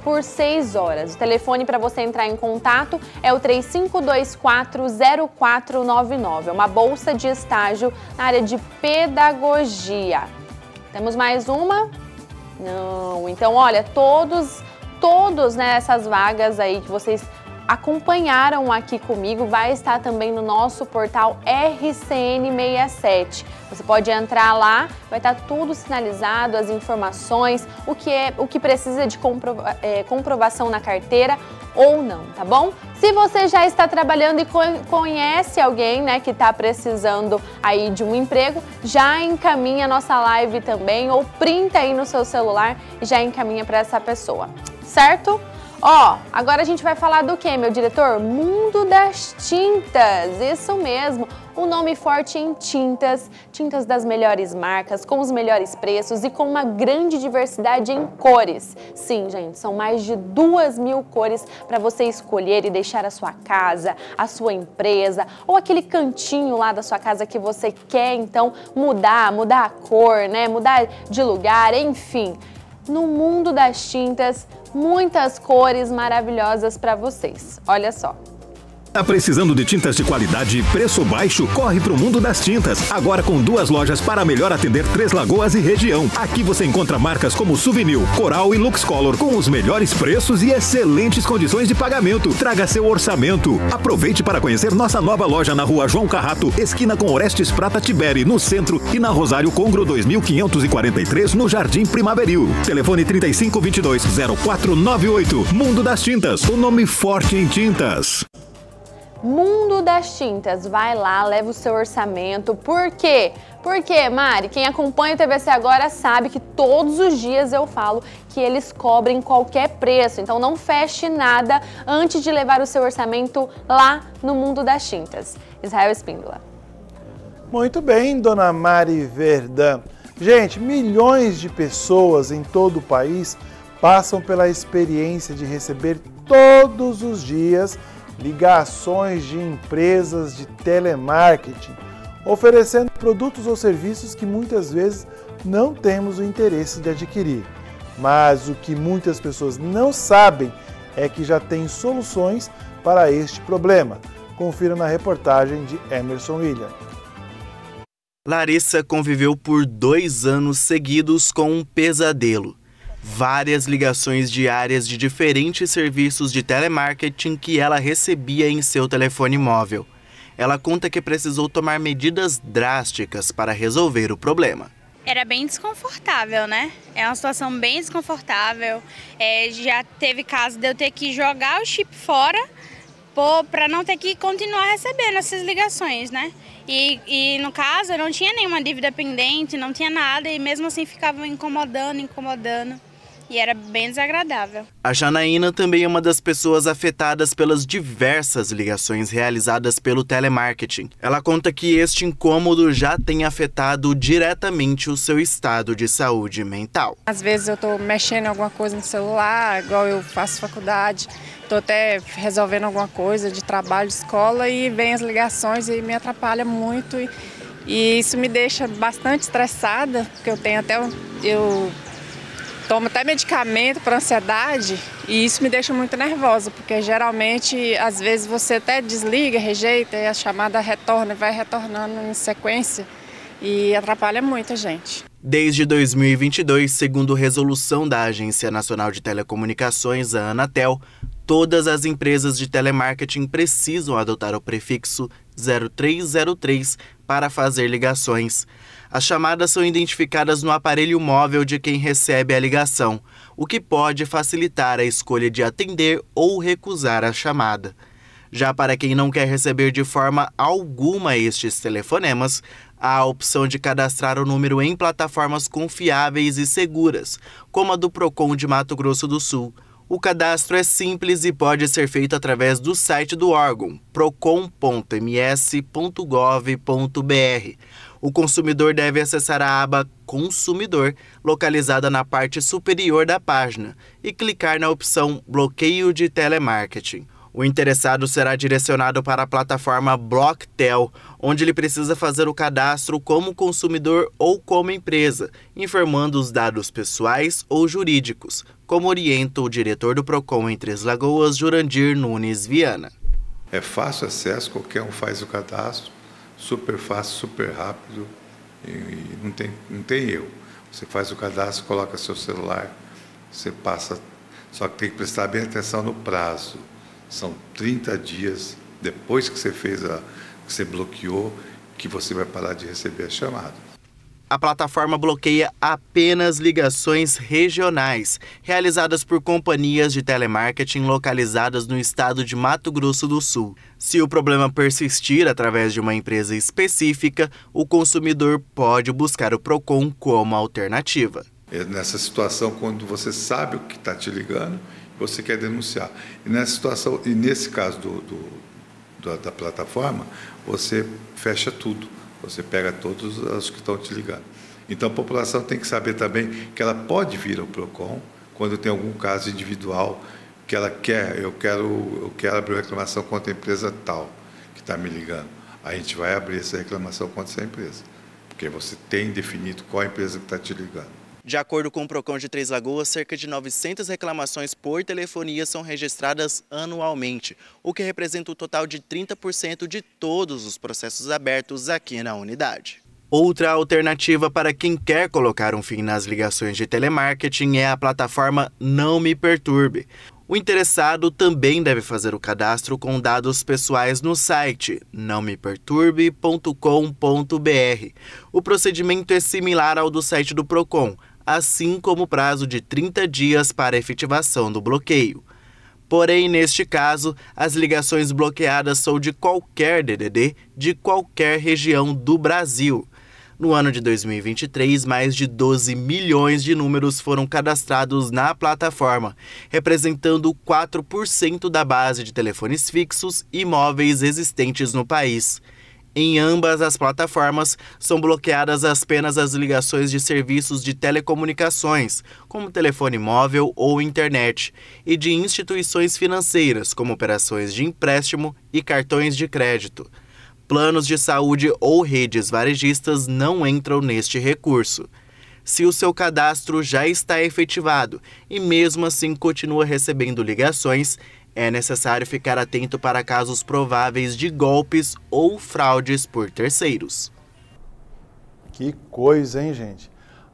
por 6 horas. O telefone para você entrar em contato é o 35240499, é uma bolsa de estágio na área de pedagogia. Temos mais uma? Não, então olha, todos, né, essas vagas aí que vocês acompanharam aqui comigo vai estar também no nosso portal RCN67. Você pode entrar lá, vai estar tudo sinalizado, as informações, o que precisa de comprovação na carteira ou não, tá bom? Se você já está trabalhando e conhece alguém, né, que está precisando aí de um emprego, já encaminha a nossa live também ou printa aí no seu celular e já encaminha para essa pessoa, certo? Ó, agora a gente vai falar do que, meu diretor? Mundo das Tintas, isso mesmo. Um nome forte em tintas, tintas das melhores marcas, com os melhores preços e com uma grande diversidade em cores. Sim, gente, são mais de 2.000 cores para você escolher e deixar a sua casa, a sua empresa ou aquele cantinho lá da sua casa que você quer, então, mudar a cor, né? Mudar de lugar, enfim. No Mundo das Tintas, muitas cores maravilhosas para vocês. Olha só. Tá precisando de tintas de qualidade e preço baixo? Corre pro Mundo das Tintas. Agora com 2 lojas para melhor atender Três Lagoas e região. Aqui você encontra marcas como Suvinil, Coral e Luxcolor com os melhores preços e excelentes condições de pagamento. Traga seu orçamento. Aproveite para conhecer nossa nova loja na rua João Carrato, esquina com Orestes Prata Tiberi, no centro, e na Rosário Congro 2543, no Jardim Primaveril. Telefone 3522-0498. Mundo das Tintas, o nome forte em tintas. Mundo das Tintas, vai lá, leva o seu orçamento. Por quê? Porque, Mari, quem acompanha o TVC Agora sabe que todos os dias eu falo que eles cobrem qualquer preço. Então não feche nada antes de levar o seu orçamento lá no Mundo das Tintas. Israel Espíndola. Muito bem, dona Mari Verdão. Gente, milhões de pessoas em todo o país passam pela experiência de receber todos os dias ligações de empresas de telemarketing, oferecendo produtos ou serviços que muitas vezes não temos o interesse de adquirir. Mas o que muitas pessoas não sabem é que já tem soluções para este problema. Confira na reportagem de Emerson Willian. Larissa conviveu por 2 anos seguidos com um pesadelo. várias ligações diárias de diferentes serviços de telemarketing que ela recebia em seu telefone móvel. Ela conta que precisou tomar medidas drásticas para resolver o problema. Era bem desconfortável, né? É uma situação bem desconfortável. Já teve caso de eu ter que jogar o chip fora para não ter que continuar recebendo essas ligações, né? E no caso eu não tinha nenhuma dívida pendente, não tinha nada, e mesmo assim ficava incomodando. E era bem desagradável. A Janaína também é uma das pessoas afetadas pelas diversas ligações realizadas pelo telemarketing. Ela conta que este incômodo já tem afetado diretamente o seu estado de saúde mental. Às vezes eu estou mexendo em alguma coisa no celular, igual eu faço faculdade, estou até resolvendo alguma coisa de trabalho, de escola, e vem as ligações e me atrapalha muito. E isso me deixa bastante estressada, porque eu tenho até... Tomo até medicamento para ansiedade, e isso me deixa muito nervosa, porque geralmente, às vezes, você até desliga, rejeita, e a chamada retorna, vai retornando em sequência e atrapalha muito a gente. Desde 2022, segundo resolução da Agência Nacional de Telecomunicações, a Anatel, todas as empresas de telemarketing precisam adotar o prefixo 0303 para fazer ligações. As chamadas são identificadas no aparelho móvel de quem recebe a ligação, o que pode facilitar a escolha de atender ou recusar a chamada. Já para quem não quer receber de forma alguma estes telefonemas, há a opção de cadastrar o número em plataformas confiáveis e seguras, como a do Procon de Mato Grosso do Sul. O cadastro é simples e pode ser feito através do site do órgão, procon.ms.gov.br. O consumidor deve acessar a aba Consumidor, localizada na parte superior da página, e clicar na opção Bloqueio de Telemarketing. O interessado será direcionado para a plataforma Blocktel, onde ele precisa fazer o cadastro como consumidor ou como empresa, informando os dados pessoais ou jurídicos, como orienta o diretor do Procon em Três Lagoas, Jurandir Nunes Viana. É fácil acesso, qualquer um faz o cadastro, super fácil, super rápido, e não tem erro. Você faz o cadastro, coloca seu celular, você passa, só que tem que prestar bem atenção no prazo. São 30 dias depois que você fez que você bloqueou, que você vai parar de receber a chamada. A plataforma bloqueia apenas ligações regionais, realizadas por companhias de telemarketing localizadas no estado de Mato Grosso do Sul. Se o problema persistir através de uma empresa específica, o consumidor pode buscar o Procon como alternativa. É nessa situação, quando você sabe o que está te ligando, você quer denunciar. E nessa situação, e nesse caso da plataforma, você fecha tudo, você pega todos os que estão te ligando. Então a população tem que saber também que ela pode vir ao Procon quando tem algum caso individual que ela quer, eu quero abrir uma reclamação contra a empresa tal que está me ligando. A gente vai abrir essa reclamação contra essa empresa, porque você tem definido qual é a empresa que está te ligando. De acordo com o Procon de Três Lagoas, cerca de 900 reclamações por telefonia são registradas anualmente, o que representa um total de 30% de todos os processos abertos aqui na unidade. Outra alternativa para quem quer colocar um fim nas ligações de telemarketing é a plataforma Não Me Perturbe. O interessado também deve fazer o cadastro com dados pessoais no site nãomeperturbe.com.br. O procedimento é similar ao do site do Procon, assim como o prazo de 30 dias para efetivação do bloqueio. Porém, neste caso, as ligações bloqueadas são de qualquer DDD, de qualquer região do Brasil. No ano de 2023, mais de 12 milhões de números foram cadastrados na plataforma, representando 4% da base de telefones fixos e móveis existentes no país. Em ambas as plataformas, são bloqueadas apenas as ligações de serviços de telecomunicações, como telefone móvel ou internet, e de instituições financeiras, como operações de empréstimo e cartões de crédito. Planos de saúde ou redes varejistas não entram neste recurso. Se o seu cadastro já está efetivado e mesmo assim continua recebendo ligações, é necessário ficar atento para casos prováveis de golpes ou fraudes por terceiros. Que coisa, hein, gente?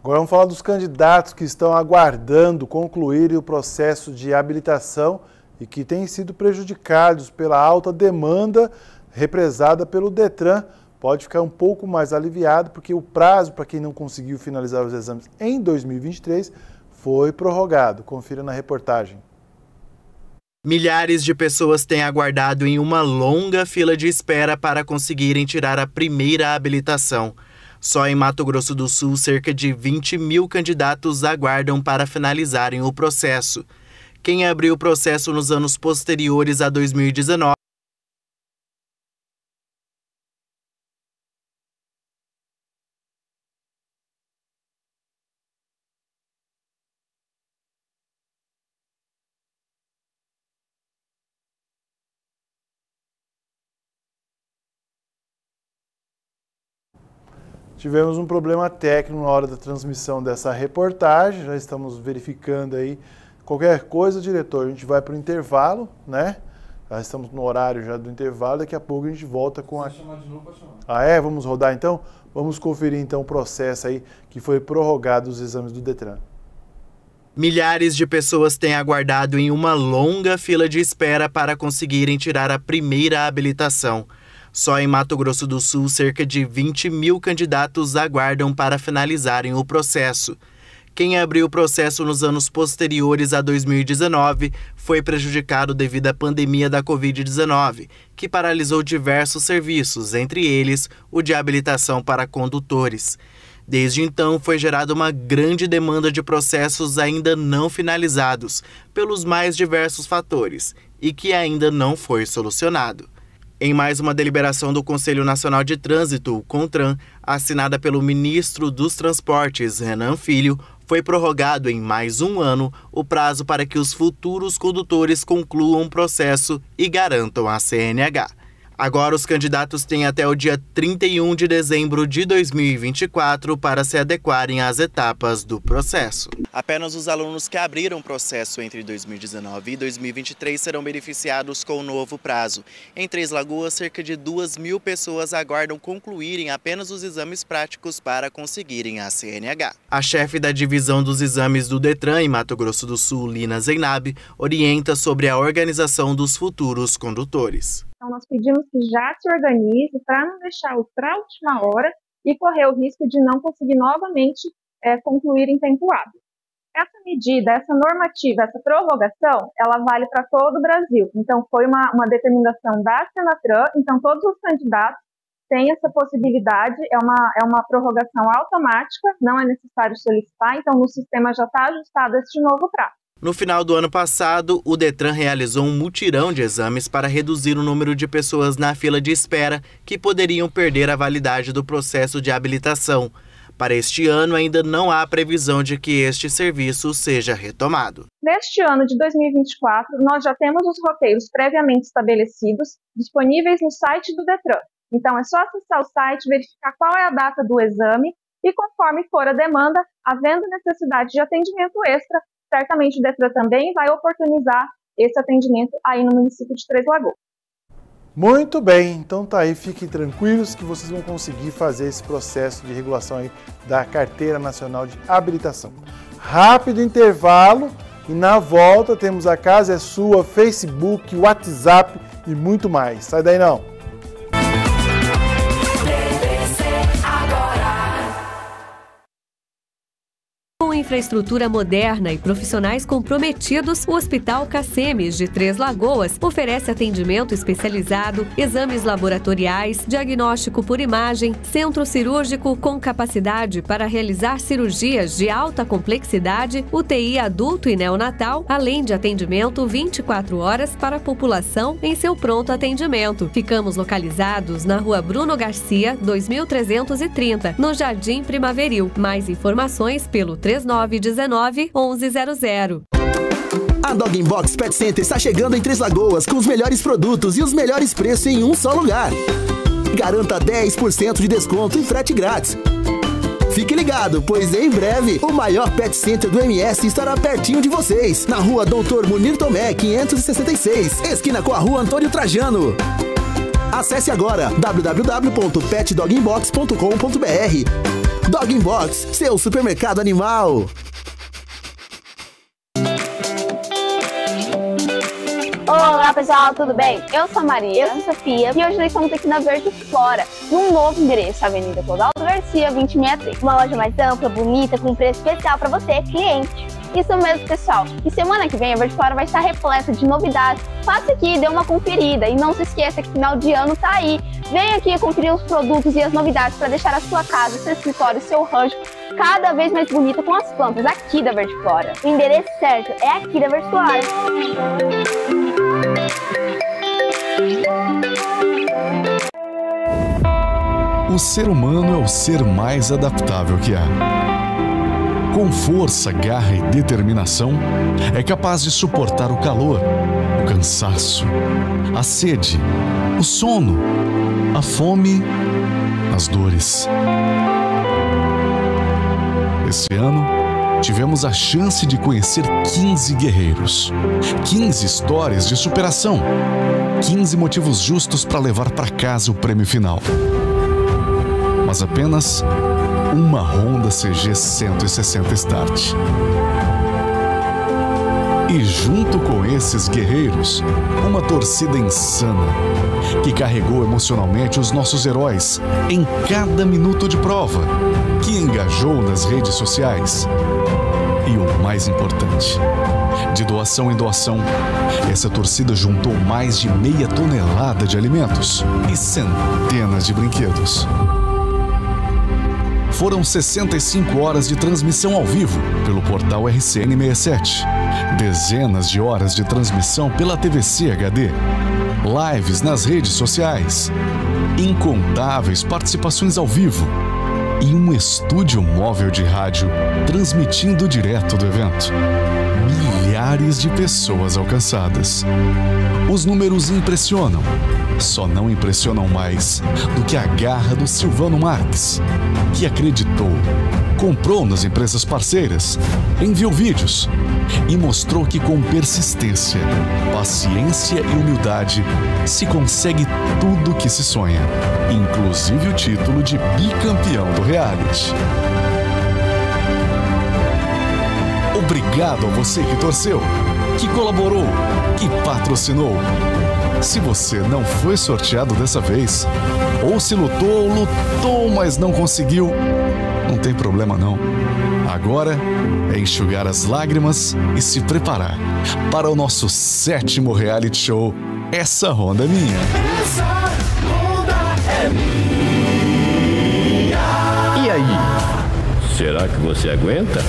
Agora vamos falar dos candidatos que estão aguardando concluir o processo de habilitação e que têm sido prejudicados pela alta demanda represada pelo DETRAN. Pode ficar um pouco mais aliviado, porque o prazo para quem não conseguiu finalizar os exames em 2023 foi prorrogado. Confira na reportagem. Milhares de pessoas têm aguardado em uma longa fila de espera para conseguirem tirar a primeira habilitação. Só em Mato Grosso do Sul, cerca de 20 mil candidatos aguardam para finalizarem o processo. Quem abriu o processo nos anos posteriores a 2019 . Tivemos um problema técnico na hora da transmissão dessa reportagem, já estamos verificando aí. Qualquer coisa, diretor, a gente vai para o intervalo, né? Já estamos no horário já do intervalo, daqui a pouco a gente volta com a... Chamar de novo, pode chamar. Ah, é? Vamos rodar então? Vamos conferir então o processo aí que foi prorrogado os exames do DETRAN. Milhares de pessoas têm aguardado em uma longa fila de espera para conseguirem tirar a primeira habilitação. Só em Mato Grosso do Sul, cerca de 20 mil candidatos aguardam para finalizarem o processo. Quem abriu o processo nos anos posteriores a 2019 foi prejudicado devido à pandemia da Covid-19, que paralisou diversos serviços, entre eles o de habilitação para condutores. Desde então, foi gerada uma grande demanda de processos ainda não finalizados, pelos mais diversos fatores, e que ainda não foi solucionado. Em mais uma deliberação do Conselho Nacional de Trânsito, o CONTRAN, assinada pelo ministro dos Transportes, Renan Filho, foi prorrogado em mais um ano o prazo para que os futuros condutores concluam o processo e garantam a CNH. Agora, os candidatos têm até o dia 31 de dezembro de 2024 para se adequarem às etapas do processo. Apenas os alunos que abriram o processo entre 2019 e 2023 serão beneficiados com o novo prazo. Em Três Lagoas, cerca de 2 mil pessoas aguardam concluírem apenas os exames práticos para conseguirem a CNH. A chefe da divisão dos exames do DETRAN em Mato Grosso do Sul, Lina Zeinab, orienta sobre a organização dos futuros condutores. Então, nós pedimos que já se organize para não deixar para a última hora e correr o risco de não conseguir novamente concluir em tempo hábil. Essa medida, essa normativa, essa prorrogação, ela vale para todo o Brasil. Então, foi uma determinação da Senatran, então todos os candidatos têm essa possibilidade, é uma prorrogação automática, não é necessário solicitar, então no sistema já está ajustado este novo prazo. No final do ano passado, o DETRAN realizou um mutirão de exames para reduzir o número de pessoas na fila de espera que poderiam perder a validade do processo de habilitação. Para este ano, ainda não há previsão de que este serviço seja retomado. Neste ano de 2024, nós já temos os roteiros previamente estabelecidos disponíveis no site do DETRAN. Então, é só acessar o site, verificar qual é a data do exame e, conforme for a demanda, havendo necessidade de atendimento extra, certamente o DETRAN também vai oportunizar esse atendimento aí no município de Três Lagoas. Muito bem, então tá aí, fiquem tranquilos que vocês vão conseguir fazer esse processo de regulação aí da Carteira Nacional de Habilitação. Rápido intervalo e na volta temos a Casa é Sua, Facebook, WhatsApp e muito mais. Sai daí não! Infraestrutura moderna e profissionais comprometidos, o Hospital Cacemes de Três Lagoas oferece atendimento especializado, exames laboratoriais, diagnóstico por imagem, centro cirúrgico com capacidade para realizar cirurgias de alta complexidade, UTI adulto e neonatal, além de atendimento 24 horas para a população em seu pronto atendimento. Ficamos localizados na Rua Bruno Garcia, 2330, no Jardim Primaveril. Mais informações pelo 3919-1100. A Dog in Box Pet Center está chegando em Três Lagoas com os melhores produtos e os melhores preços em um só lugar. Garanta 10% de desconto e frete grátis. Fique ligado, pois em breve o maior pet center do MS estará pertinho de vocês, na Rua Doutor Munir Tomé, 566, esquina com a Rua Antônio Trajano. Acesse agora www.petdoginbox.com.br. Dog in Box, seu supermercado animal. Olá pessoal, tudo bem? Eu sou a Maria, eu sou a Sofia e hoje nós estamos aqui na Verde Flora, num novo endereço, Avenida Clodoaldo Garcia, 2063. Uma loja mais ampla, bonita, com um preço especial para você, cliente. Isso mesmo, pessoal. E semana que vem a Verde Flora vai estar repleta de novidades. Passa aqui e dê uma conferida. E não se esqueça que final de ano tá aí. Venha aqui conferir os produtos e as novidades para deixar a sua casa, seu escritório, seu rancho cada vez mais bonita com as plantas aqui da Verde Flora. O endereço certo é aqui da Verde Flora. O ser humano é o ser mais adaptável que há. Com força, garra e determinação, é capaz de suportar o calor, o cansaço, a sede, o sono, a fome, as dores. Esse ano, tivemos a chance de conhecer 15 guerreiros, 15 histórias de superação, 15 motivos justos para levar para casa o prêmio final. Mas apenas uma Honda CG 160 Start. E junto com esses guerreiros, uma torcida insana, que carregou emocionalmente os nossos heróis em cada minuto de prova, que engajou nas redes sociais. E o mais importante, de doação em doação, essa torcida juntou mais de meia tonelada de alimentos e centenas de brinquedos. Foram 65 horas de transmissão ao vivo pelo portal RCN67, dezenas de horas de transmissão pela TVC HD, lives nas redes sociais, incontáveis participações ao vivo, e um estúdio móvel de rádio transmitindo direto do evento. Milhares de pessoas alcançadas. Os números impressionam. Só não impressionam mais do que a garra do Silvano Marques, que acreditou, comprou nas empresas parceiras, enviou vídeos e mostrou que com persistência, paciência e humildade se consegue tudo o que se sonha, inclusive o título de bicampeão do reality. Obrigado a você que torceu, que colaborou, que patrocinou. Se você não foi sorteado dessa vez, ou se lutou, mas não conseguiu, não tem problema não. Agora é enxugar as lágrimas e se preparar para o nosso 7º reality show, Essa Ronda é Minha. Essa Ronda é minha. E aí? Será que você aguenta?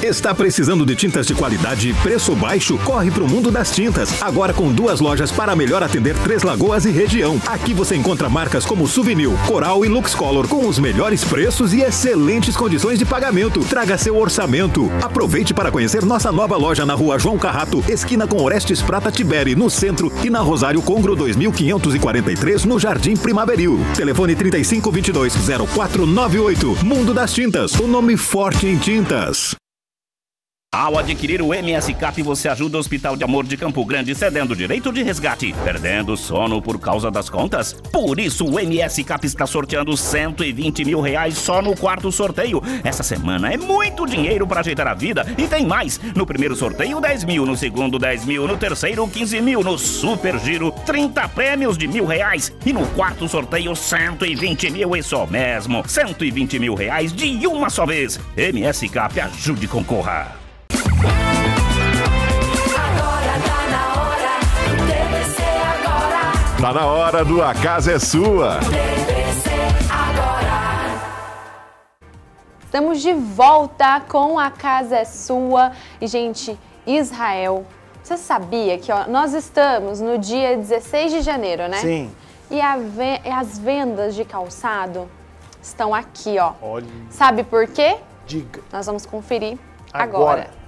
Está precisando de tintas de qualidade e preço baixo? Corre para o Mundo das Tintas. Agora com 2 lojas para melhor atender Três Lagoas e região. Aqui você encontra marcas como Suvinil, Coral e Luxcolor com os melhores preços e excelentes condições de pagamento. Traga seu orçamento. Aproveite para conhecer nossa nova loja na rua João Carrato, esquina com Orestes Prata Tiberi, no centro, e na Rosário Congro 2543, no Jardim Primaveril. Telefone 3522-0498. Mundo das Tintas, o nome forte em tintas. Ao adquirir o MSCAP, você ajuda o Hospital de Amor de Campo Grande cedendo o direito de resgate. Perdendo sono por causa das contas? Por isso o MSCAP está sorteando R$120 mil só no 4º sorteio. Essa semana é muito dinheiro para ajeitar a vida e tem mais. No primeiro sorteio 10 mil, no segundo 10 mil, no terceiro 15 mil, no super giro 30 prêmios de R$1.000 e no 4º sorteio 120 mil e só mesmo. R$120 mil de uma só vez. MSCAP, ajude e concorra. Tá na hora do A Casa é Sua. Estamos de volta com A Casa é Sua. E, gente, Israel, você sabia que ó, nós estamos no dia 16 de janeiro, né? Sim. E as vendas de calçado estão aqui, ó. Olha. Sabe por quê? Diga. Nós vamos conferir agora.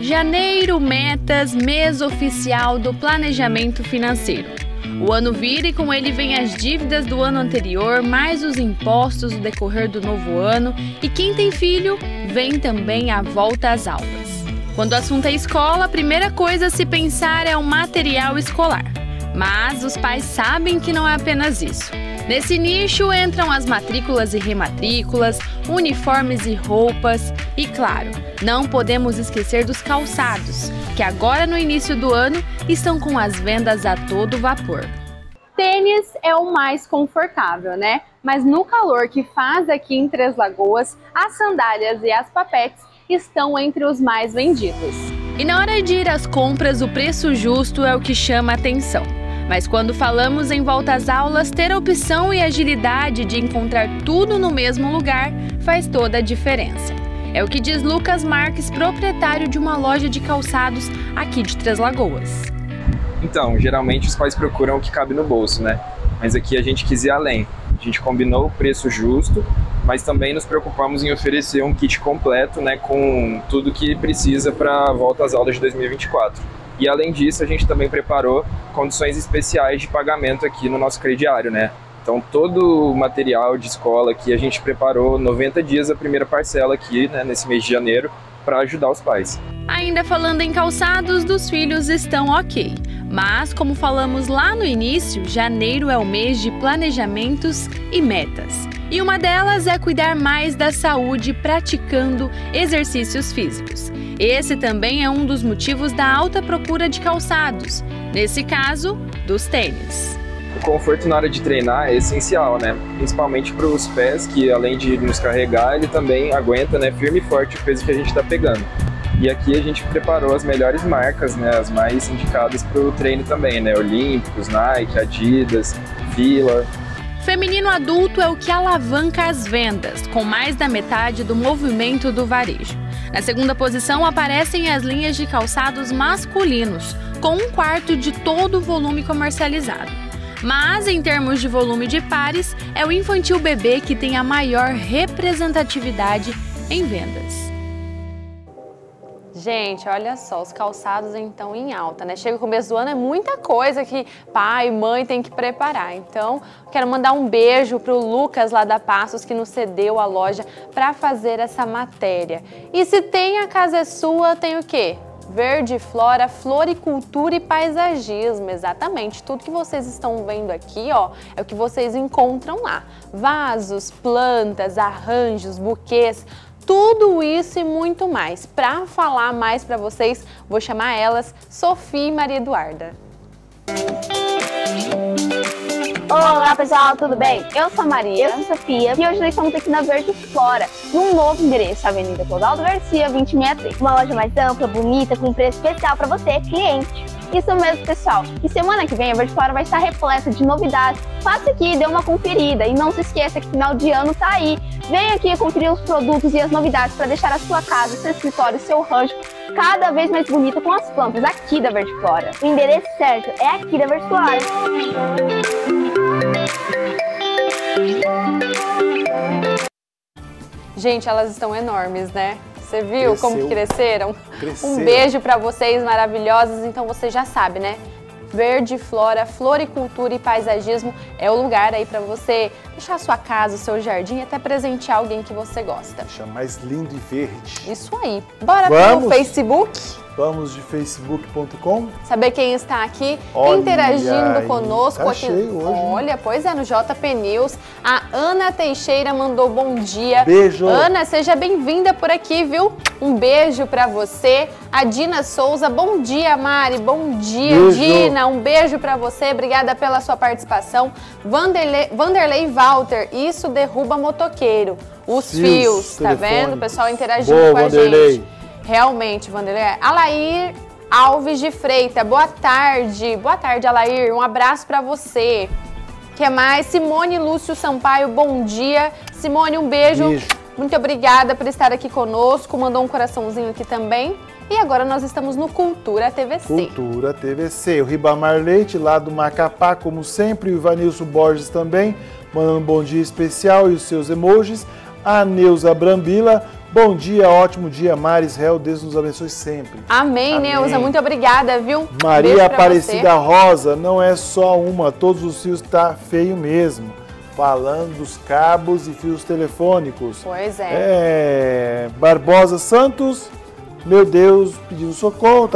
Janeiro, metas, mês oficial do planejamento financeiro. O ano vira e com ele vem as dívidas do ano anterior, mais os impostos no decorrer do novo ano. E quem tem filho, vem também a volta às aulas. Quando o assunto é escola, a primeira coisa a se pensar é o material escolar. Mas os pais sabem que não é apenas isso. Nesse nicho entram as matrículas e rematrículas, uniformes e roupas e, claro, não podemos esquecer dos calçados, que agora no início do ano estão com as vendas a todo vapor. Tênis é o mais confortável, né? Mas no calor que faz aqui em Três Lagoas, as sandálias e as papetes estão entre os mais vendidos. E na hora de ir às compras, o preço justo é o que chama a atenção. Mas quando falamos em volta às aulas, ter a opção e agilidade de encontrar tudo no mesmo lugar faz toda a diferença. É o que diz Lucas Marques, proprietário de uma loja de calçados aqui de Três Lagoas. Então, geralmente os pais procuram o que cabe no bolso, né? Mas aqui a gente quis ir além. A gente combinou o preço justo, mas também nos preocupamos em oferecer um kit completo, né, com tudo que precisa para a volta às aulas de 2024. E além disso, a gente também preparou condições especiais de pagamento aqui no nosso crediário, né? Então todo o material de escola aqui a gente preparou 90 dias a primeira parcela aqui, né, nesse mês de janeiro, para ajudar os pais. Ainda falando em calçados, dos filhos estão ok. Mas, como falamos lá no início, janeiro é o mês de planejamentos e metas. E uma delas é cuidar mais da saúde praticando exercícios físicos. Esse também é um dos motivos da alta procura de calçados, nesse caso, dos tênis. O conforto na hora de treinar é essencial, né? Principalmente para os pés, que além de nos carregar, ele também aguenta, né, firme e forte o peso que a gente está pegando. E aqui a gente preparou as melhores marcas, né, as mais indicadas para o treino também, né, Olímpicos, Nike, Adidas, Fila. Feminino adulto é o que alavanca as vendas, com mais da metade do movimento do varejo. Na segunda posição aparecem as linhas de calçados masculinos, com um quarto de todo o volume comercializado. Mas, em termos de volume de pares, é o infantil bebê que tem a maior representatividade em vendas. Gente, olha só, os calçados então em alta, né? Chega o começo do ano, é muita coisa que pai e mãe tem que preparar. Então, quero mandar um beijo pro Lucas lá da Passos, que nos cedeu a loja para fazer essa matéria. E se tem a casa é sua, tem o quê? Verde Flora, floricultura e paisagismo, exatamente. Tudo que vocês estão vendo aqui, ó, é o que vocês encontram lá. Vasos, plantas, arranjos, buquês, tudo isso e muito mais. Para falar mais para vocês, vou chamar elas, Sofia e Maria Eduarda. Olá pessoal, tudo bem? Eu sou a Maria, eu sou a Sofia e hoje nós estamos aqui na Verde Flora, num novo endereço, Avenida Clodoaldo Garcia, 2063. Uma loja mais ampla, bonita, com um preço especial para você, cliente. Isso mesmo, pessoal. E semana que vem a Verde Flora vai estar repleta de novidades. Passa aqui, dê uma conferida e não se esqueça que final de ano tá aí. Vem aqui conferir os produtos e as novidades para deixar a sua casa, seu escritório, seu rancho cada vez mais bonita com as plantas aqui da Verde Flora. O endereço certo é aqui da Verde Flora. Gente, elas estão enormes, né? Você viu como cresceram? Um beijo para vocês, maravilhosas. Então você já sabe, né? Verde Flora, floricultura e paisagismo é o lugar aí para você deixar a sua casa, o seu jardim e até presentear alguém que você gosta. Deixa mais lindo e verde. Isso aí. Bora pro Facebook? Vamos de facebook.com. Saber quem está aqui, olha, interagindo conosco. Tá cheio hoje. Olha, pois é, no JP News. A Ana Teixeira mandou bom dia. Beijo. Ana, seja bem-vinda por aqui, viu? Um beijo pra você. A Dina Souza, bom dia, Mari. Bom dia, beijo. Dina. Um beijo pra você. Obrigada pela sua participação. Vanderlei Walter, isso derruba motoqueiro. Os fios, tá vendo? O pessoal interagindo com a gente. Realmente, Vanderlei. Alair Alves de Freitas, boa tarde. Boa tarde, Alair. Um abraço pra você. O que mais? Simone Lúcio Sampaio, bom dia. Simone, um beijo. Beijo. Muito obrigada por estar aqui conosco. Mandou um coraçãozinho aqui também. E agora nós estamos no Cultura TVC. Cultura TVC. O Ribamar Leite, lá do Macapá, como sempre. E o Ivanilson Borges também, mandando um bom dia especial e os seus emojis. A Neuza Brambila, Bom dia, ótimo dia, Mari, Israel, Deus nos abençoe sempre. Amém, amém. Neuza, muito obrigada, viu? Maria Aparecida Rosa, não é só uma, todos os fios tá feio mesmo. Falando dos cabos e fios telefônicos. Pois é. Barbosa Santos, meu Deus, pedindo socorro,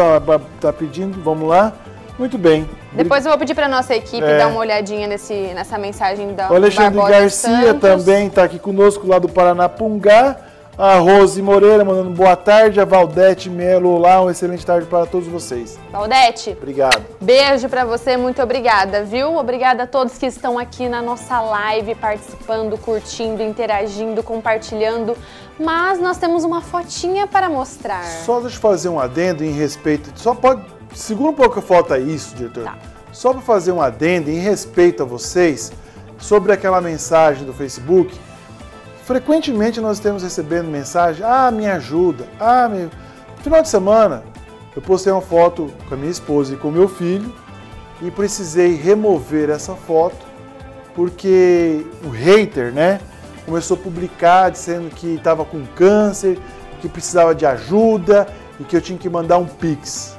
tá pedindo, vamos lá. Muito bem. Depois eu vou pedir para nossa equipe dar uma olhadinha nessa mensagem da Alexandre Barbosa Garcia Santos. Também está aqui conosco lá do Paranapungá. A Rose Moreira mandando boa tarde. A Valdete Melo, olá, uma excelente tarde para todos vocês. Valdete. Obrigado. Beijo para você, muito obrigada, viu? Obrigada a todos que estão aqui na nossa live, participando, curtindo, interagindo, compartilhando. Mas nós temos uma fotinha para mostrar. Só deixa eu fazer um adendo em respeito... Segura um pouco a foto aí, isso, diretor. Tá. Só para fazer um adendo em respeito a vocês, sobre aquela mensagem do Facebook, frequentemente nós estamos recebendo mensagem, me ajuda, Final de semana, eu postei uma foto com a minha esposa e com o meu filho e precisei remover essa foto porque o hater, né, começou a publicar dizendo que estava com câncer, que precisava de ajuda e que eu tinha que mandar um pix.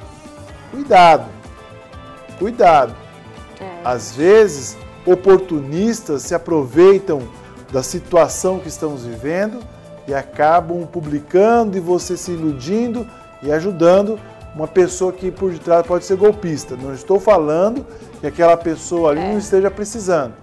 Cuidado. Às vezes, oportunistas se aproveitam da situação que estamos vivendo e acabam publicando e você se iludindo e ajudando uma pessoa que por detrás pode ser golpista. Não estou falando que aquela pessoa ali não esteja precisando,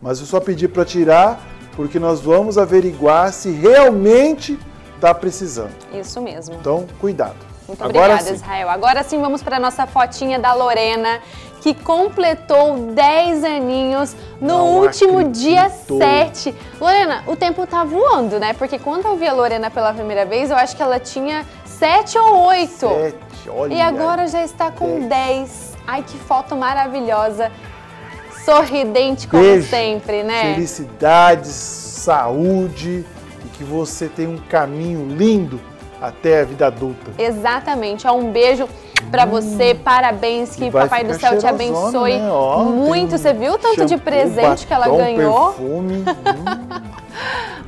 mas eu só pedi para tirar porque nós vamos averiguar se realmente está precisando. Isso mesmo. Então, cuidado. Muito obrigada, agora sim. Israel. Agora sim, vamos para a nossa fotinha da Lorena, que completou 10 aninhos no último dia 7. Lorena, o tempo tá voando, né? Porque quando eu vi a Lorena pela primeira vez, eu acho que ela tinha 7 ou 8. 7, olha. E agora já está com 10. Ai, que foto maravilhosa. Sorridente como sempre, né? Felicidade, saúde e que você tem um caminho lindo até a vida adulta. Exatamente. Um beijo pra você, parabéns, que Papai do Céu te abençoe, né? Muito. Você viu o tanto shampoo, de presente batom, que ela ganhou? Perfume.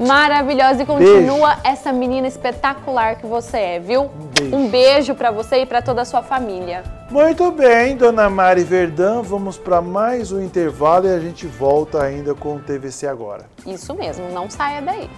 Maravilhosa e continua essa menina espetacular que você é, viu? Um beijo pra você e pra toda a sua família. Muito bem, Dona Mari Verdão, vamos para mais um intervalo e a gente volta ainda com o TVC Agora. Isso mesmo, não saia daí.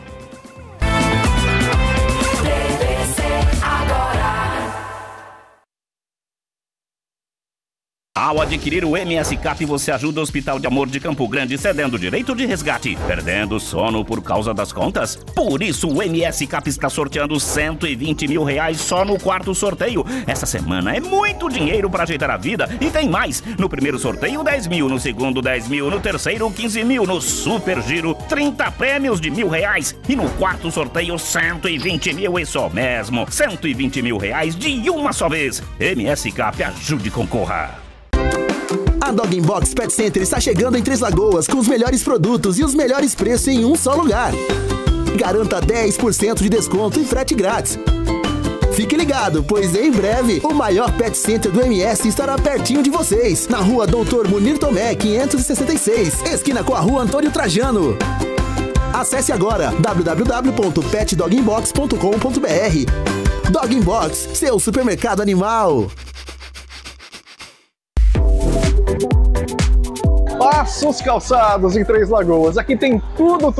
Ao adquirir o MSCAP, você ajuda o Hospital de Amor de Campo Grande cedendo o direito de resgate. Perdendo o sono por causa das contas? Por isso, o MSCAP está sorteando 120 mil reais só no quarto sorteio. Essa semana é muito dinheiro para ajeitar a vida e tem mais. No primeiro sorteio, 10 mil. No segundo, 10 mil. No terceiro, 15 mil. No super giro, 30 prêmios de R$1.000. E no quarto sorteio, 120 mil. Isso mesmo, 120 mil reais de uma só vez. MSCAP, ajude e concorra. A Dog in Box Pet Center está chegando em Três Lagoas com os melhores produtos e os melhores preços em um só lugar. Garanta 10% de desconto e frete grátis. Fique ligado, pois em breve o maior Pet Center do MS estará pertinho de vocês, na rua Doutor Munir Tomé 566, esquina com a rua Antônio Trajano. Acesse agora www.petdoginbox.com.br. Dog in Box, seu supermercado animal. Passos Calçados em Três Lagoas. Aqui tem tudo,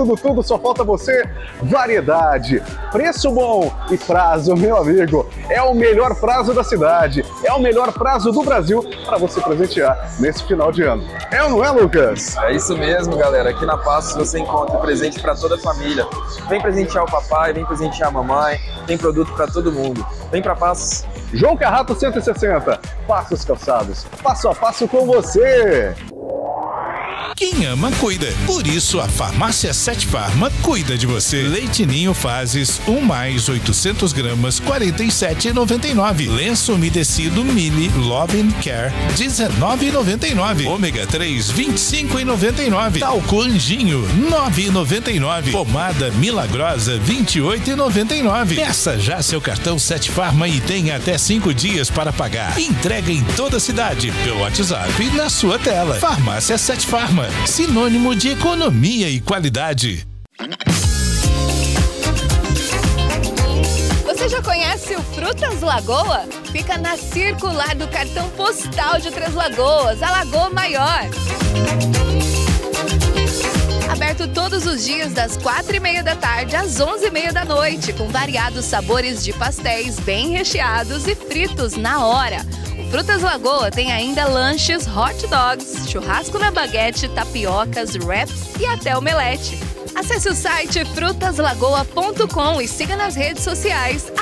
só falta você. Variedade, preço bom e prazo, meu amigo. É o melhor prazo da cidade, é o melhor prazo do Brasil para você presentear nesse final de ano. É ou não é, Lucas? É isso mesmo, galera. Aqui na Passos você encontra presente para toda a família. Vem presentear o papai, vem presentear a mamãe, tem produto para todo mundo. Vem para Passos. João Carrato 160, Passos Calçados, passo a passo com você. Quem ama, cuida. Por isso, a farmácia Sete Farma cuida de você. Leite Ninho Fases, 1+, 800 gramas, R$47,99. Lenço umedecido Mini Love and Care, R$19,99. Ômega 3, R$25,99. Talco Anjinho, R$9,99. Pomada Milagrosa, R$28,99. Peça já seu cartão Sete Farma e tenha até 5 dias para pagar. Entrega em toda a cidade, pelo WhatsApp, na sua tela. Farmácia Sete Farma, sinônimo de economia e qualidade. Você já conhece o Frutas Lagoa? Fica na circular do cartão postal de Três Lagoas, a Lagoa Maior. Aberto todos os dias das 4h30 da tarde às 11h30 da noite, com variados sabores de pastéis bem recheados e fritos na hora. O Frutas Lagoa tem ainda lanches, hot dogs, churrasco na baguete, tapiocas, wraps e até omelete. Acesse o site frutaslagoa.com e siga nas redes sociais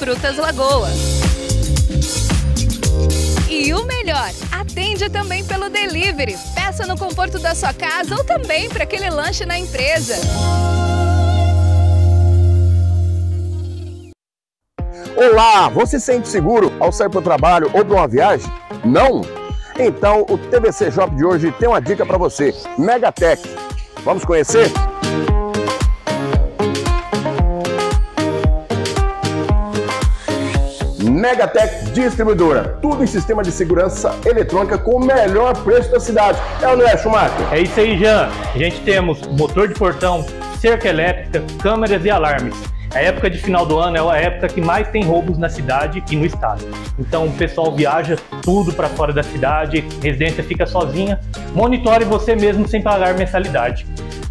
@frutaslagoa. E o melhor, atende também pelo delivery. Peça no conforto da sua casa ou também para aquele lanche na empresa. Olá, você se sente seguro ao sair para o trabalho ou para uma viagem? Não? Então o TVC Shop de hoje tem uma dica para você. Megatech. Vamos conhecer? Megatech Distribuidora, tudo em sistema de segurança eletrônica com o melhor preço da cidade. É ou não é, Schumacher? É isso aí, Jean. A gente temos motor de portão, cerca elétrica, câmeras e alarmes. A época de final do ano é a época que mais tem roubos na cidade e no estado. Então o pessoal viaja tudo para fora da cidade, residência fica sozinha, monitore você mesmo sem pagar mensalidade.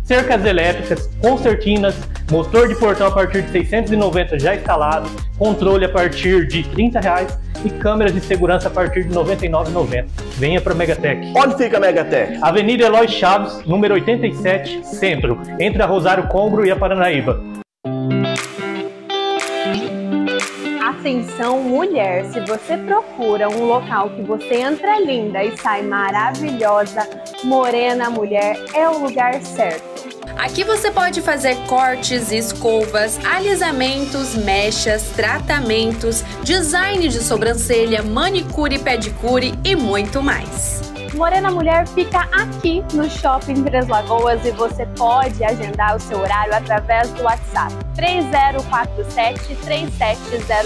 Cercas elétricas, concertinas, motor de portão a partir de 690 já instalado, controle a partir de R$30 e câmeras de segurança a partir de R$ 99,90. Venha para a Megatech. Onde fica a Megatech? Avenida Eloy Chaves, número 87, Centro, entre a Rosário Combro e a Paranaíba. Atenção mulher, se você procura um local que você entra linda e sai maravilhosa, Morena Mulher é o lugar certo. Aqui você pode fazer cortes, escovas, alisamentos, mechas, tratamentos, design de sobrancelha, manicure, pedicure e muito mais. Morena Mulher fica aqui no Shopping Três Lagoas e você pode agendar o seu horário através do WhatsApp 3047-3700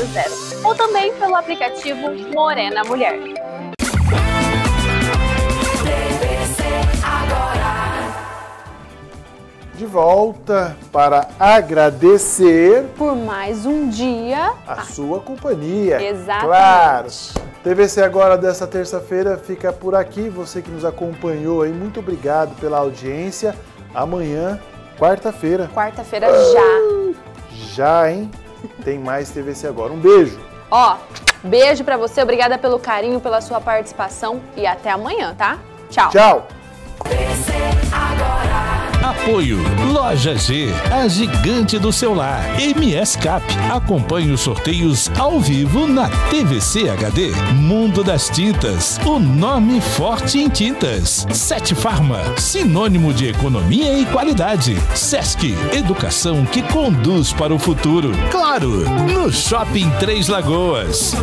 ou também pelo aplicativo Morena Mulher. De volta para agradecer por mais um dia a sua companhia. Exatamente. Claro. TVC Agora dessa terça-feira fica por aqui. Você que nos acompanhou aí, muito obrigado pela audiência. Amanhã, quarta-feira. Quarta-feira já, hein? Tem mais TVC Agora. Um beijo. Ó, beijo pra você. Obrigada pelo carinho, pela sua participação e até amanhã, tá? Tchau. Tchau. TVC Agora. Apoio Loja G, a gigante do celular. MS Cap, acompanhe os sorteios ao vivo na TVC HD. Mundo das Tintas, o nome forte em tintas. Sete Farma, sinônimo de economia e qualidade. Sesc, educação que conduz para o futuro. Claro, no Shopping Três Lagoas.